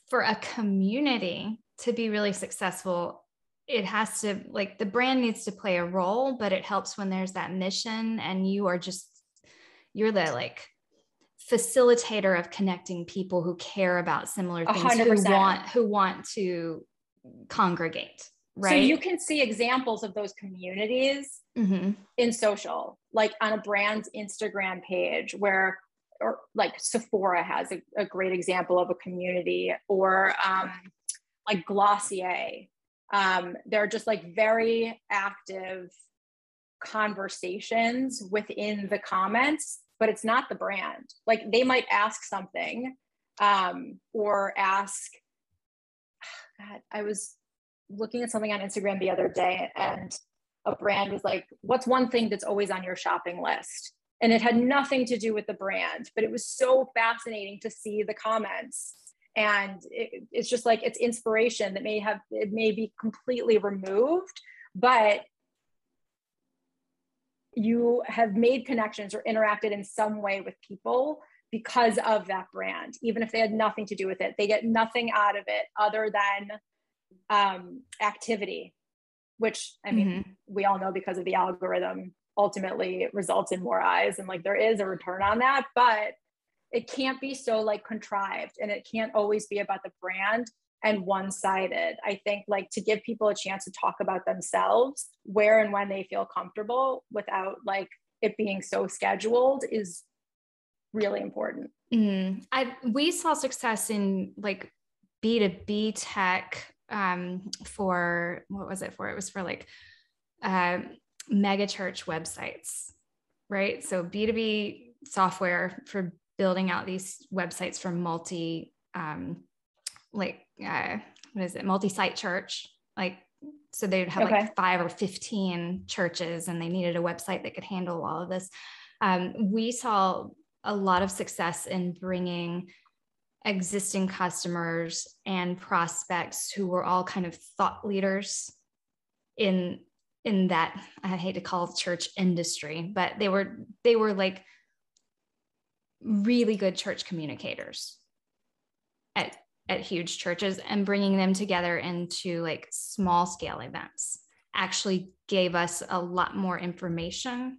for a community to be really successful, it has to, like, the brand needs to play a role, but it helps when there's that mission and you are just, you're the like facilitator of connecting people who care about similar things, one hundred percent who want, who want to congregate. Right. So you can see examples of those communities mm-hmm. in social, like on a brand's Instagram page where, or like Sephora has a, a great example of a community, or um, like Glossier. Um, they're just like very active conversations within the comments, but it's not the brand. Like they might ask something um, or ask, God, I was looking at something on Instagram the other day and a brand was like, what's one thing that's always on your shopping list? And it had nothing to do with the brand, but it was so fascinating to see the comments. And it, it's just like, it's inspiration that may have, it may be completely removed, but you have made connections or interacted in some way with people because of that brand, even if they had nothing to do with it. They get nothing out of it other than um, activity, which I mean, mm-hmm. we all know because of the algorithm ultimately results in more eyes, and like there is a return on that, but it can't be so like contrived, and it can't always be about the brand and one-sided. I think like to give people a chance to talk about themselves where and when they feel comfortable without like it being so scheduled is really important. Mm. I, we saw success in like B two B tech um, for, what was it for? It was for like uh, megachurch websites, right? So B two B software for building out these websites for multi, um, like, uh, what is it? Multi-site church. Like, so they'd have okay. like five or fifteen churches and they needed a website that could handle all of this. Um, we saw a lot of success in bringing existing customers and prospects who were all kind of thought leaders in, in that, I hate to call it church industry, but they were, they were like really good church communicators at, at huge churches, and bringing them together into like small scale events actually gave us a lot more information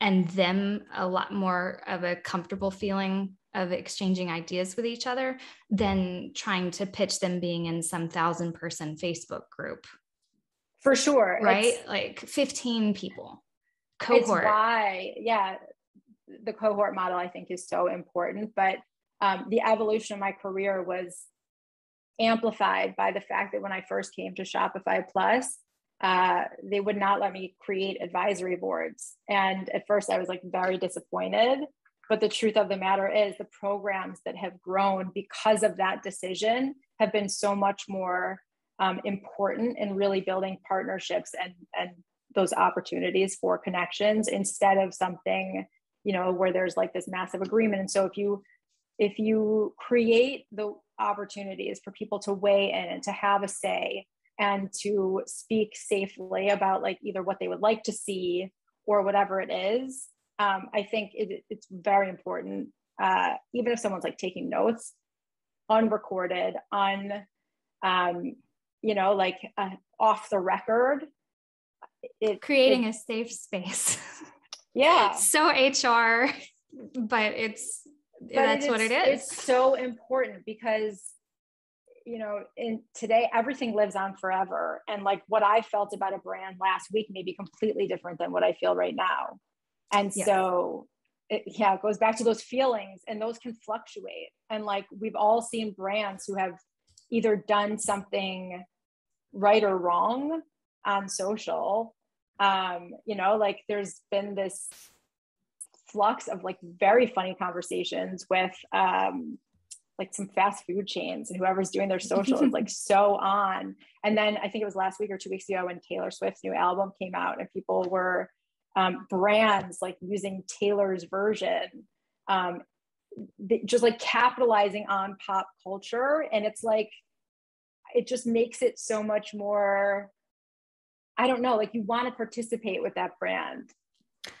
and them a lot more of a comfortable feeling of exchanging ideas with each other than trying to pitch them being in some thousand person Facebook group. For sure. Right? It's, like fifteen people cohort. It's why, yeah, the cohort model I think is so important, but um, the evolution of my career was amplified by the fact that when I first came to Shopify Plus, uh, they would not let me create advisory boards. And at first I was like very disappointed. But the truth of the matter is the programs that have grown because of that decision have been so much more um, important in really building partnerships and, and those opportunities for connections instead of something, you know, where there's like this massive agreement. And so if you, if you create the opportunities for people to weigh in and to have a say and to speak safely about like either what they would like to see or whatever it is, Um, I think it, it's very important, uh, even if someone's like taking notes, unrecorded, un, um, you know, like uh, off the record. It, Creating it, a safe space. Yeah. So H R, but it's, but that's it is, what it is. It's so important because you know, in today, everything lives on forever. And like what I felt about a brand last week may be completely different than what I feel right now. And yeah. so it, yeah, it goes back to those feelings, and those can fluctuate. And like, we've all seen brands who have either done something right or wrong on social. Um, you know, like there's been this flux of like very funny conversations with, um, like some fast food chains, and whoever's doing their social is like so on. And then I think it was last week or two weeks ago when Taylor Swift's new album came out, and people were um, brands like using Taylor's version, um, just like capitalizing on pop culture. And it's like, it just makes it so much more, I don't know, like you want to participate with that brand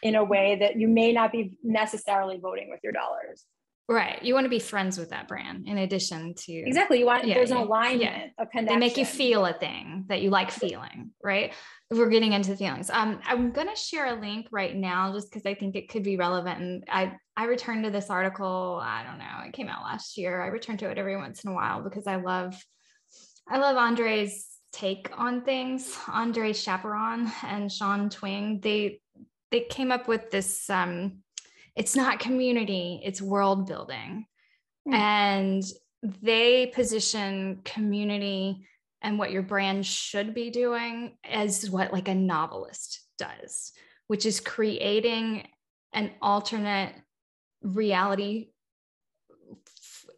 in a way that you may not be necessarily voting with your dollars. Right. You want to be friends with that brand in addition to. Exactly. You want, yeah, there's yeah, an alignment, yeah. a connection. They make you feel a thing that you like feeling, right? We're getting into feelings. Um, I'm going to share a link right now just because I think it could be relevant. And I, I returned to this article. I don't know. It came out last year. I return to it every once in a while because I love, I love Andre's take on things. Andre Chaperon and Sean Twing, they, they came up with this, um, it's not community, it's world building. Mm. And they position community and what your brand should be doing as what like a novelist does, which is creating an alternate reality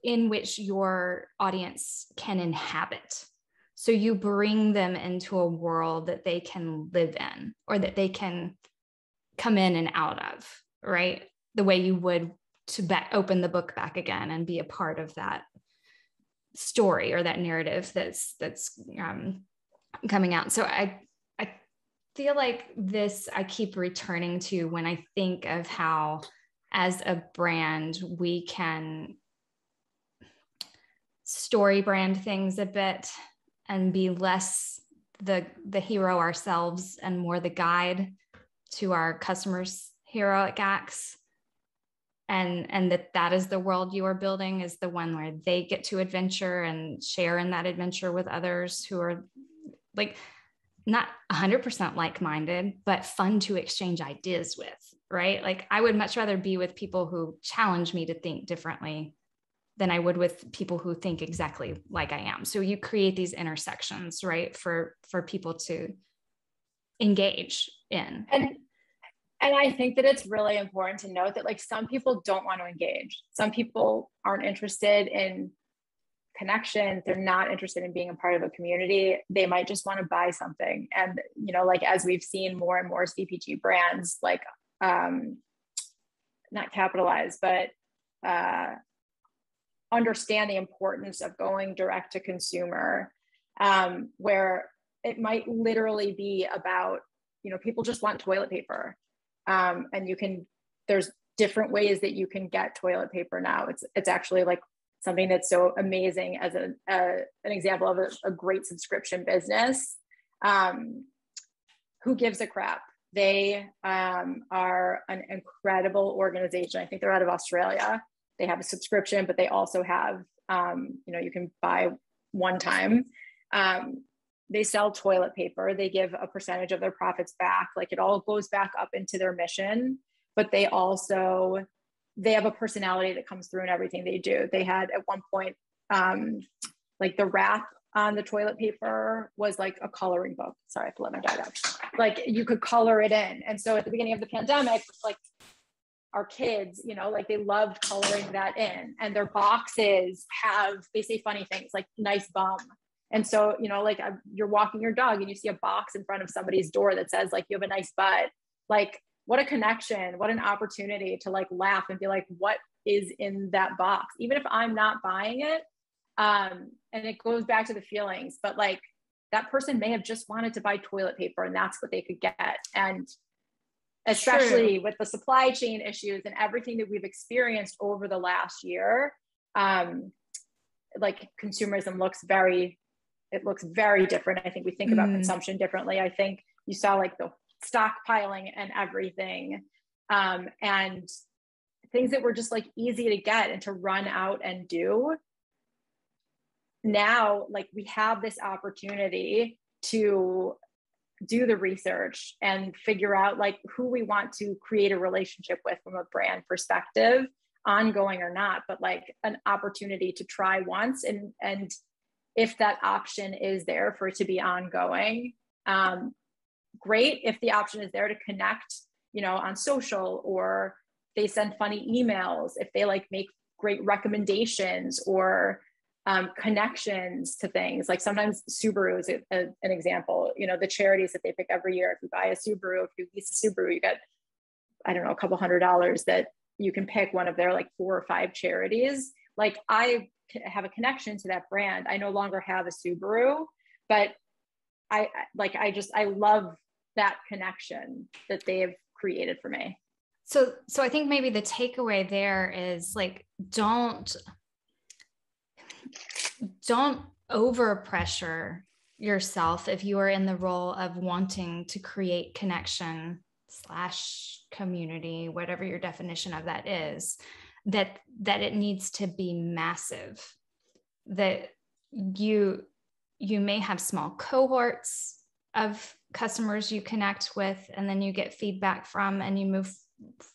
in which your audience can inhabit. So you bring them into a world that they can live in, or that they can come in and out of, right? The way you would to back, open the book back again and be a part of that story or that narrative that's, that's um, coming out. So I, I feel like this, I keep returning to when I think of how, as a brand, we can story brand things a bit and be less the, the hero ourselves and more the guide to our customers' heroic acts. And, and that that is the world you are building, is the one where they get to adventure and share in that adventure with others who are like not one hundred percent like-minded, but fun to exchange ideas with, right? Like I would much rather be with people who challenge me to think differently than I would with people who think exactly like I am. So you create these intersections, right? For, for people to engage in. And- And I think that it's really important to note that like some people don't want to engage. Some people aren't interested in connection. They're not interested in being a part of a community. They might just want to buy something. And, you know, like as we've seen more and more C P G brands, like um, not capitalize, but uh, understand the importance of going direct to consumer, um, where it might literally be about, you know, people just want toilet paper. Um, and you can, there's different ways that you can get toilet paper now. It's it's actually like something that's so amazing as a, a an example of a, a great subscription business. Um, Who Gives A Crap? They um, are an incredible organization. I think they're out of Australia. They have a subscription, but they also have, um, you know, you can buy one time. Um, They sell toilet paper. They give a percentage of their profits back. Like it all goes back up into their mission, but they also, they have a personality that comes through in everything they do. They had at one point, um, like the wrap on the toilet paper was like a coloring book. Sorry, I have to let my dad out. Like you could color it in. And so at the beginning of the pandemic, like our kids, you know, like they loved coloring that in, and their boxes have, they say funny things like nice bum. And so, you know, like uh, you're walking your dog and you see a box in front of somebody's door that says like, you have a nice butt, like what a connection, what an opportunity to like laugh and be like, what is in that box? Even if I'm not buying it, um, and it goes back to the feelings, but like that person may have just wanted to buy toilet paper and that's what they could get. And especially True. With the supply chain issues and everything that we've experienced over the last year, um, like consumerism looks very, It looks very different. I think we think about mm. consumption differently. I think you saw like the stockpiling and everything, um, and things that were just like easy to get and to run out and do now, like, we have this opportunity to do the research and figure out like who we want to create a relationship with from a brand perspective, ongoing or not, but like an opportunity to try once. And, and if that option is there for it to be ongoing, um, great. If the option is there to connect, you know, on social, or they send funny emails, if they like make great recommendations or um, connections to things, like sometimes Subaru is a, a, an example, you know, the charities that they pick every year. If you buy a Subaru, if you lease a Subaru, you get, I don't know, a couple hundred dollars that you can pick one of their like four or five charities. Like, I have a connection to that brand. I no longer have a Subaru, but I like, I just, I love that connection that they have created for me. So, so I think maybe the takeaway there is like, don't, don't over pressure yourself if you are in the role of wanting to create connection slash community, whatever your definition of that is, that, that it needs to be massive, that you, you may have small cohorts of customers you connect with, and then you get feedback from, and you move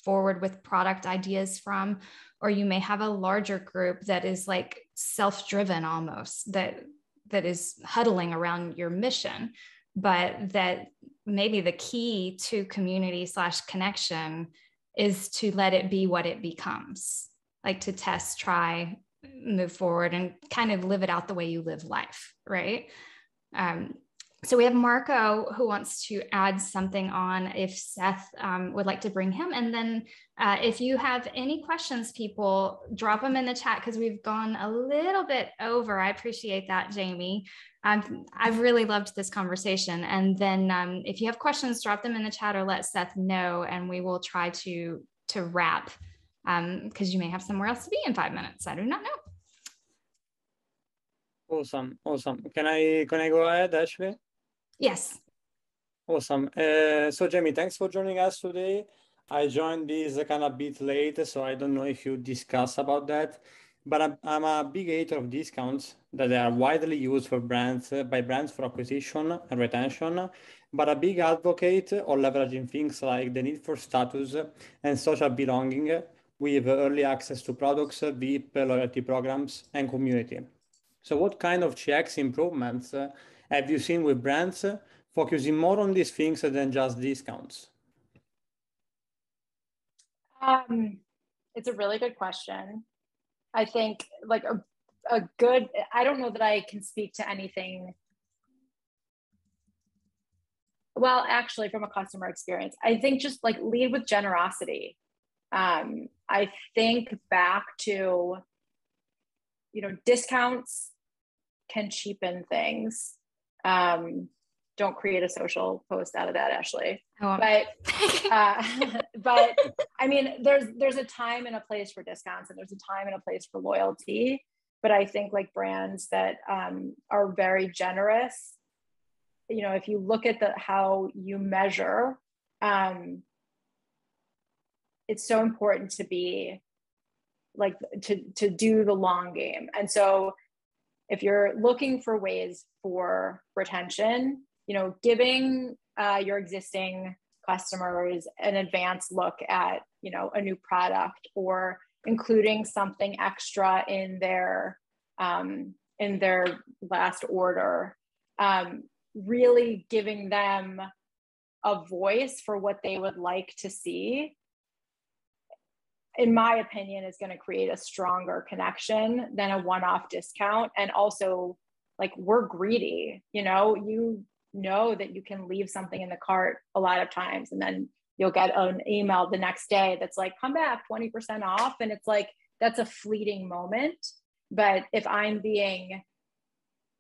forward with product ideas from, or you may have a larger group that is like self-driven almost, that, that is huddling around your mission, but that maybe the key to community slash connection is to let it be what it becomes, like to test, try, move forward, and kind of live it out the way you live life. Right. Um, So we have Marco who wants to add something on if Seth um, would like to bring him. And then uh, if you have any questions, people, drop them in the chat because we've gone a little bit over. I appreciate that, Jamie. Um, I've really loved this conversation. And then um, if you have questions, drop them in the chat or let Seth know, and we will try to, to wrap because um, you may have somewhere else to be in five minutes. I do not know. Awesome, awesome. Can I, can I go ahead, Ashley? Yes. Awesome. Uh, so Jamie, thanks for joining us today. I joined this kind of bit late, so I don't know if you discuss about that, but I'm, I'm a big hater of discounts that are widely used for brands uh, by brands for acquisition and retention, but a big advocate on leveraging things like the need for status and social belonging with early access to products, V I P, loyalty programs, and community. So what kind of G X improvements uh, have you seen with brands focusing more on these things than just discounts? Um, it's a really good question. I think like a, a good, I don't know that I can speak to anything. Well, actually from a customer experience, I think just like lead with generosity. Um, I think back to, you know, discounts can cheapen things. Um, don't create a social post out of that, Ashley. Oh, but, uh, but I mean, there's, there's a time and a place for discounts, and there's a time and a place for loyalty. But I think like brands that um, are very generous, you know, if you look at the, how you measure, um, it's so important to be like, to, to do the long game. And so if you're looking for ways for retention, you know, giving uh, your existing customers an advanced look at, you know, a new product, or including something extra in their, um, in their last order, um, really giving them a voice for what they would like to see, in my opinion, is going to create a stronger connection than a one-off discount. And also, like, we're greedy, you know, you know that you can leave something in the cart a lot of times, and then you'll get an email the next day that's like, come back twenty percent off. And it's like, that's a fleeting moment. But if I'm being,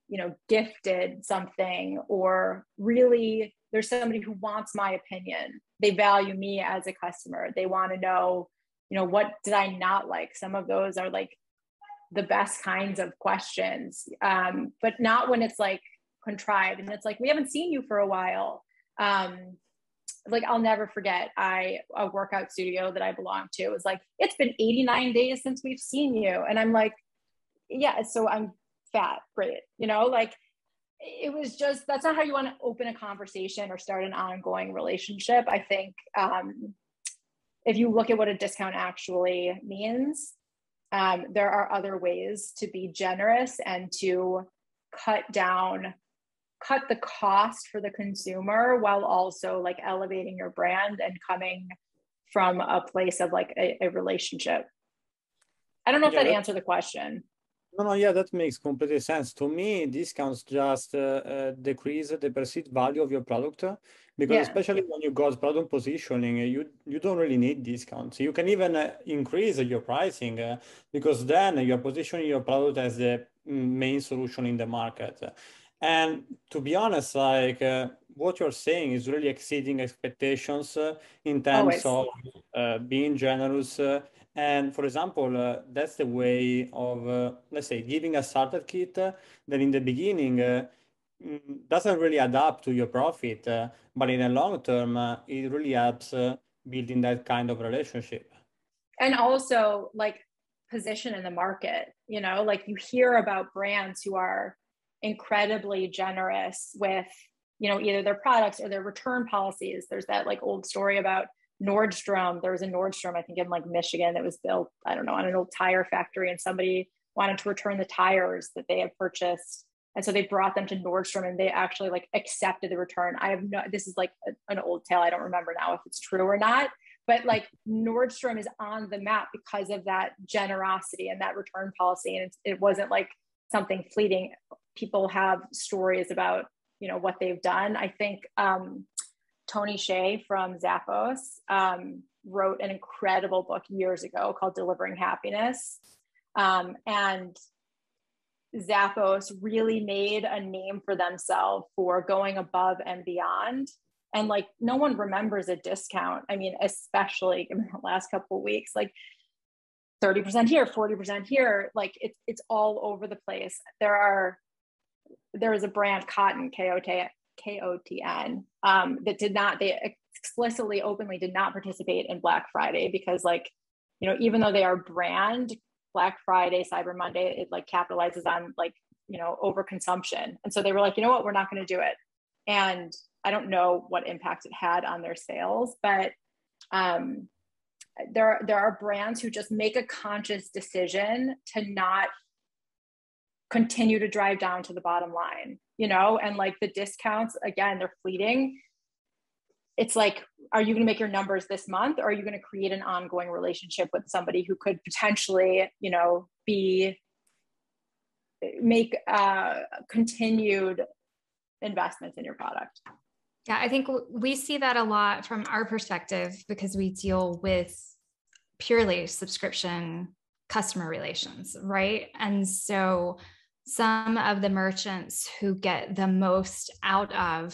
you know, gifted something, or really there's somebody who wants my opinion, they value me as a customer, they want to know, you know, what did I not like? Some of those are like the best kinds of questions, um, but not when it's like contrived. And it's like, we haven't seen you for a while. Um, like, I'll never forget, I, a workout studio that I belong to was like, it's been eighty-nine days since we've seen you. And I'm like, yeah, so I'm fat, great. You know, like it was just, that's not how you want to open a conversation or start an ongoing relationship. I think um, if you look at what a discount actually means, um, there are other ways to be generous and to cut down, cut the cost for the consumer while also like elevating your brand and coming from a place of like a, a relationship. I don't know if yeah, that answered the question. No, no, yeah, that makes complete sense. To me, discounts just uh, uh, decrease the perceived value of your product because yeah. especially when you got product positioning, you you don't really need discounts. You can even uh, increase your pricing uh, because then you're positioning your product as the main solution in the market. And to be honest, like uh, what you're saying is really exceeding expectations uh, in terms Always. of uh, being generous. Uh, And for example, uh, that's the way of, uh, let's say, giving a starter kit uh, that in the beginning uh, doesn't really adapt to your profit, uh, but in the long term, uh, it really helps uh, building that kind of relationship. And also like position in the market, you know, like you hear about brands who are incredibly generous with, you know, either their products or their return policies. There's that like old story about Nordstrom. There was a Nordstrom, I think in like Michigan, that was built, I don't know, on an old tire factory, and somebody wanted to return the tires that they had purchased. And so they brought them to Nordstrom and they actually like accepted the return. I have no, this is like a, an old tale. I don't remember now if it's true or not, but like Nordstrom is on the map because of that generosity and that return policy. And it, it wasn't like something fleeting. People have stories about, you know, what they've done. I think, um, Tony Hsieh from Zappos um, wrote an incredible book years ago called Delivering Happiness. Um, and Zappos really made a name for themselves for going above and beyond. And like, no one remembers a discount. I mean, especially in the last couple of weeks, like thirty percent here, forty percent here, like it, it's all over the place. There are, there is a brand, Cotton, K O T N, K O T N um, that did not, they explicitly, openly did not participate in Black Friday because like, you know, even though they are brand, Black Friday, Cyber Monday, it like capitalizes on like, you know, overconsumption. And so they were like, you know what, we're not going to do it. And I don't know what impact it had on their sales, but um, there, there are brands who just make a conscious decision to not continue to drive down to the bottom line, you know, and like the discounts, again, they're fleeting. It's like, are you going to make your numbers this month? Or are you going to create an ongoing relationship with somebody who could potentially, you know, be, make uh, continued investments in your product? Yeah, I think we see that a lot from our perspective because we deal with purely subscription customer relations, right? And so some of the merchants who get the most out of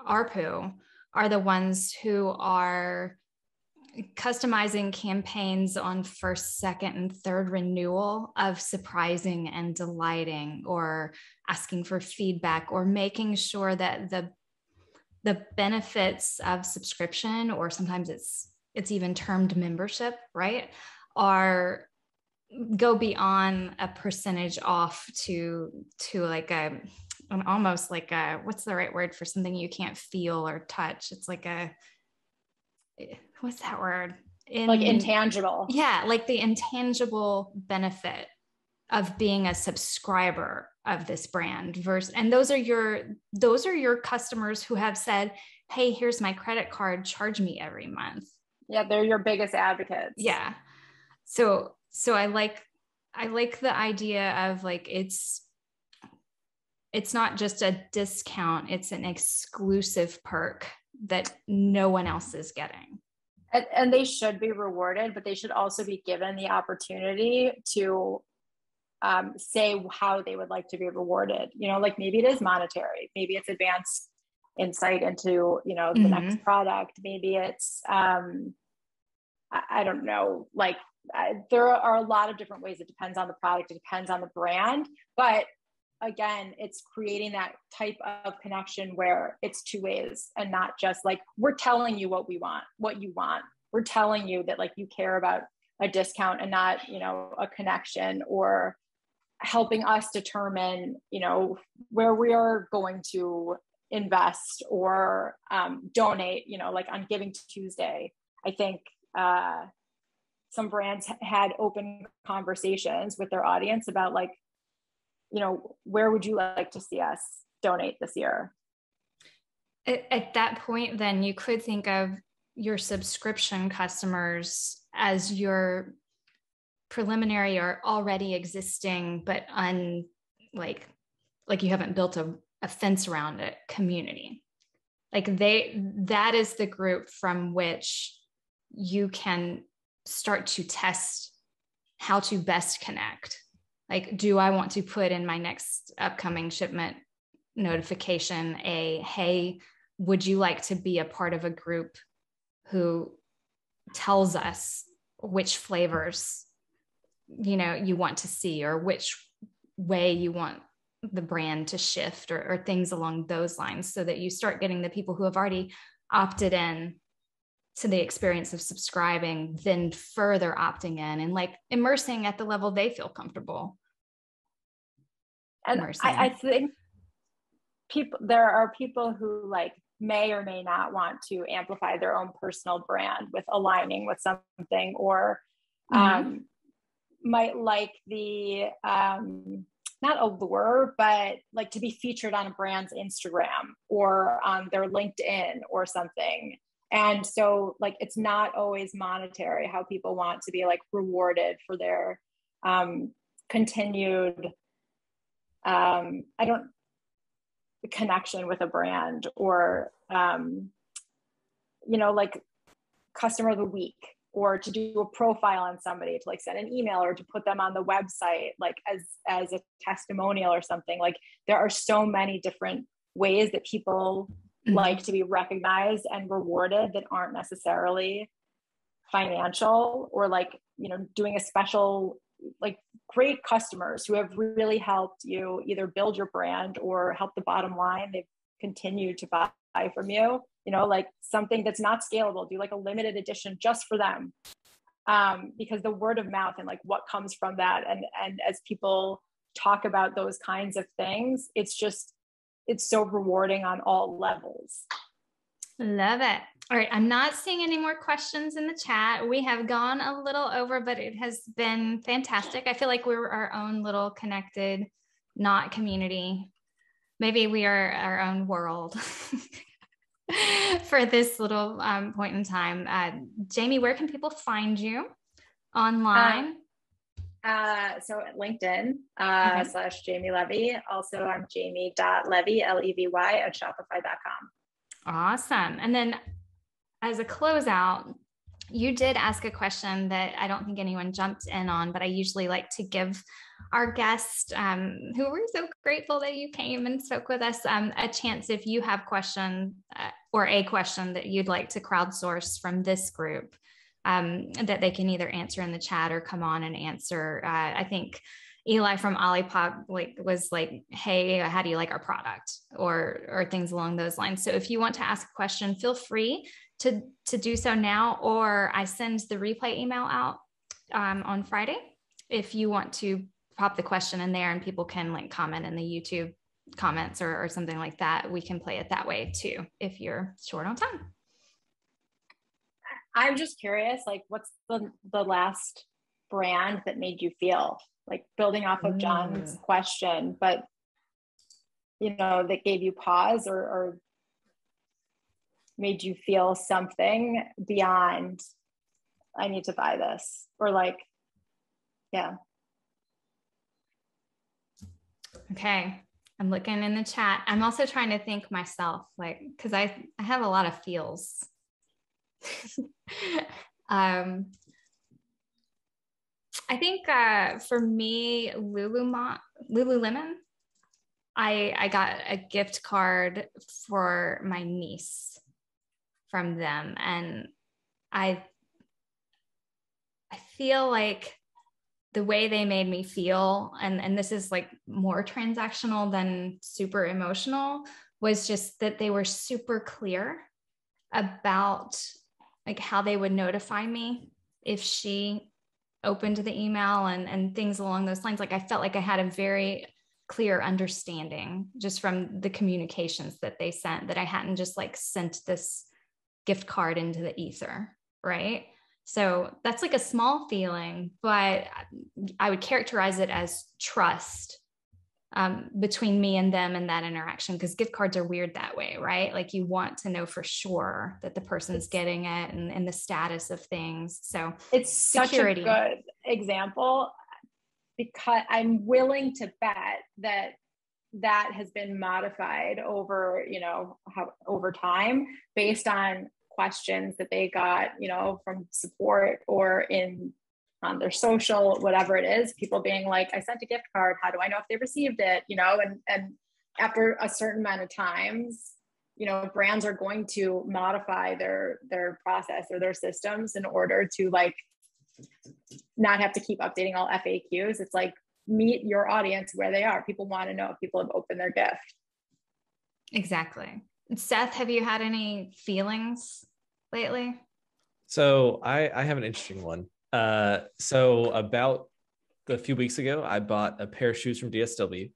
A R P U are the ones who are customizing campaigns on first, second, and third renewal of surprising and delighting, or asking for feedback, or making sure that the, the benefits of subscription, or sometimes it's, it's even termed membership, right? Are go beyond a percentage off to to like a an almost like a, what's the right word for something you can't feel or touch? It's like a, what's that word? In, like intangible. Yeah, like the intangible benefit of being a subscriber of this brand versus, and those are your those are your customers who have said, hey, here's my credit card, charge me every month. Yeah, they're your biggest advocates. Yeah. So, so I like, I like the idea of like, it's, it's not just a discount, it's an exclusive perk that no one else is getting. And, and they should be rewarded, but they should also be given the opportunity to um, say how they would like to be rewarded. You know, like maybe it is monetary, maybe it's advanced insight into, you know, the mm-hmm. next product, maybe it's, um, I, I don't know, like, Uh, there are a lot of different ways. It depends on the product. It depends on the brand. But again, it's creating that type of connection where it's two ways and not just like, we're telling you what we want, what you want. We're telling you that like you care about a discount and not, you know, a connection or helping us determine, you know, where we are going to invest or um, donate, you know, like on Giving Tuesday, I think uh, some brands had open conversations with their audience about like, you know, where would you like to see us donate this year? At, at that point, then you could think of your subscription customers as your preliminary or already existing, but un like, like you haven't built a, a fence around it community. Like they, that is the group from which you can start to test how to best connect. Like, do I want to put in my next upcoming shipment notification a, hey, would you like to be a part of a group who tells us which flavors, you know, you want to see, or which way you want the brand to shift, or, or things along those lines, so that you start getting the people who have already opted in to the experience of subscribing, then further opting in and like immersing at the level they feel comfortable. And I, I think people, there are people who like may or may not want to amplify their own personal brand with aligning with something, or mm-hmm. um, might like the, um, not allure, but like to be featured on a brand's Instagram or on their LinkedIn or something. And so like, it's not always monetary how people want to be like rewarded for their um, continued, um, I don't, connection with a brand, or, um, you know, like customer of the week, or to do a profile on somebody, to like send an email or to put them on the website, like as, as a testimonial or something. Like there are so many different ways that people like to be recognized and rewarded that aren't necessarily financial, or like, you know, doing a special, like great customers who have really helped you either build your brand or help the bottom line. They've continued to buy from you, you know, like something that's not scalable, do like a limited edition just for them. Um, because the word of mouth and like what comes from that. And, and as people talk about those kinds of things, it's just, it's so rewarding on all levels. Love it. All right. I'm not seeing any more questions in the chat. We have gone a little over, but it has been fantastic. I feel like we're our own little connected, not community. Maybe we are our own world for this little um, point in time. Uh, Jamie, where can people find you online? Um, Uh, so at LinkedIn, uh, okay. slash Jamie Levy. Also I'm jamie dot levy, L E V Y at shopify dot com. Awesome. And then as a closeout, you did ask a question that I don't think anyone jumped in on, but I usually like to give our guests, um, who we're so grateful that you came and spoke with us, um, a chance if you have question uh, or a question that you'd like to crowdsource from this group. Um, that they can either answer in the chat or come on and answer. Uh, I think Eli from Olipop like was like, hey, how do you like our product? Or, or things along those lines. So if you want to ask a question, feel free to, to do so now, or I send the replay email out um, on Friday. If you want to pop the question in there and people can like comment in the YouTube comments or, or something like that, we can play it that way too, if you're short on time. I'm just curious, like, what's the, the last brand that made you feel like, building off of John's mm. question, but, you know, that gave you pause or, or made you feel something beyond, I need to buy this, or like, yeah. Okay. I'm looking in the chat. I'm also trying to think myself, like, cause I, I have a lot of feels. um, I think uh, for me, Lululemon, Lululemon I, I got a gift card for my niece from them. And I, I feel like the way they made me feel, and, and this is like more transactional than super emotional, was just that they were super clear about like how they would notify me if she open to the email and, and things along those lines. Like I felt like I had a very clear understanding just from the communications that they sent, that I hadn't just like sent this gift card into the ether, right? So that's like a small feeling, but I would characterize it as trust um, between me and them and that interaction, because gift cards are weird that way, right? Like you want to know for sure that the person's getting it and, and the status of things. So it's security. Such a good example, because I'm willing to bet that that has been modified over, you know, how, over time based on questions that they got, you know, from support or in on their social, whatever it is, people being like, I sent a gift card. How do I know if they received it? You know, and, and after a certain amount of times, you know, brands are going to modify their, their process or their systems in order to like not have to keep updating all F A Qs. It's like, meet your audience where they are. People want to know if people have opened their gift. Exactly. Seth, have you had any feelings lately? So I, I have an interesting one. Uh, so about a few weeks ago, I bought a pair of shoes from D S W.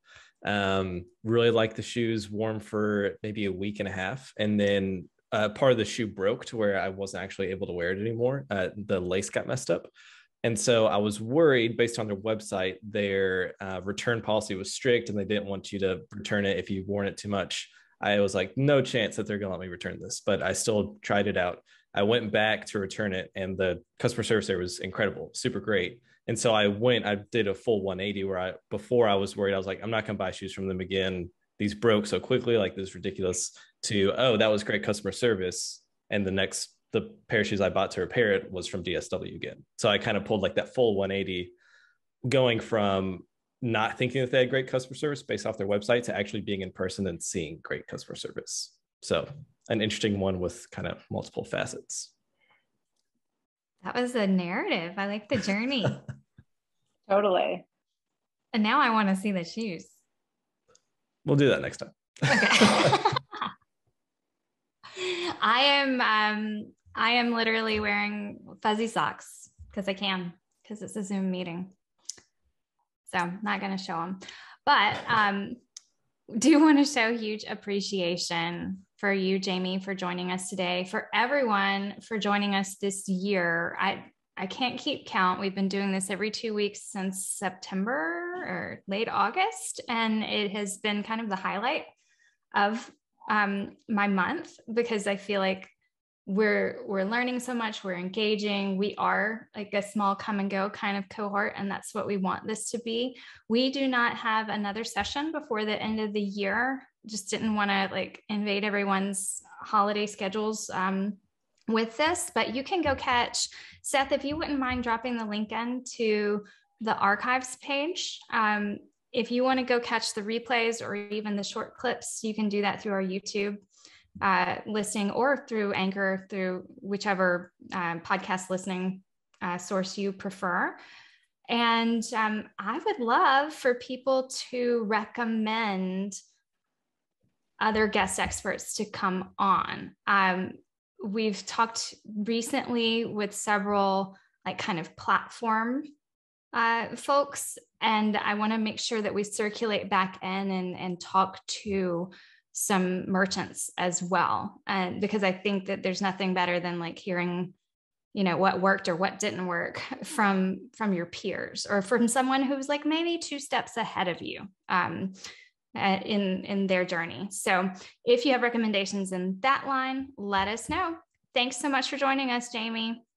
Um, really liked the shoes, wore them for maybe a week and a half. And then uh, part of the shoe broke to where I wasn't actually able to wear it anymore. Uh, the lace got messed up. And so I was worried, based on their website, their uh, return policy was strict and they didn't want you to return it if you worn it too much. I was like, no chance that they're going to let me return this, but I still tried it out. I went back to return it and the customer service there was incredible, super great. And so I went, I did a full one eighty where I, before I was worried, I was like, I'm not going to buy shoes from them again. These broke so quickly, like this is ridiculous, to, oh, that was great customer service. And the next the pair of shoes I bought to repair it was from D S W again. So I kind of pulled like that full one eighty, going from not thinking that they had great customer service based off their website to actually being in person and seeing great customer service. So an interesting one with kind of multiple facets. That was a narrative. I like the journey. Totally. And now I want to see the shoes. We'll do that next time. Okay. I am, um, I am literally wearing fuzzy socks because I can, because it's a Zoom meeting. So I'm not going to show them, but um, do want to show huge appreciation for you, Jamie, for joining us today, for everyone for joining us this year. I, I can't keep count. We've been doing this every two weeks since September or late August, and it has been kind of the highlight of Um, my month, because I feel like we're we're learning so much, we're engaging, we are like a small come and go kind of cohort, and that's what we want this to be. We do not have another session before the end of the year. Just didn't want to like invade everyone's holiday schedules um, with this, but you can go catch, Seth, if you wouldn't mind dropping the link in to the archives page. Um, If you want to go catch the replays or even the short clips, you can do that through our YouTube uh, listing or through Anchor, through whichever uh, podcast listening uh, source you prefer. And um, I would love for people to recommend other guest experts to come on. Um, we've talked recently with several like kind of platform uh, folks, and I want to make sure that we circulate back in and, and talk to some merchants as well. And because I think that there's nothing better than like hearing, you know, what worked or what didn't work from, from your peers or from someone who's like maybe two steps ahead of you um, in, in their journey. So if you have recommendations in that line, let us know. Thanks so much for joining us, Jamie.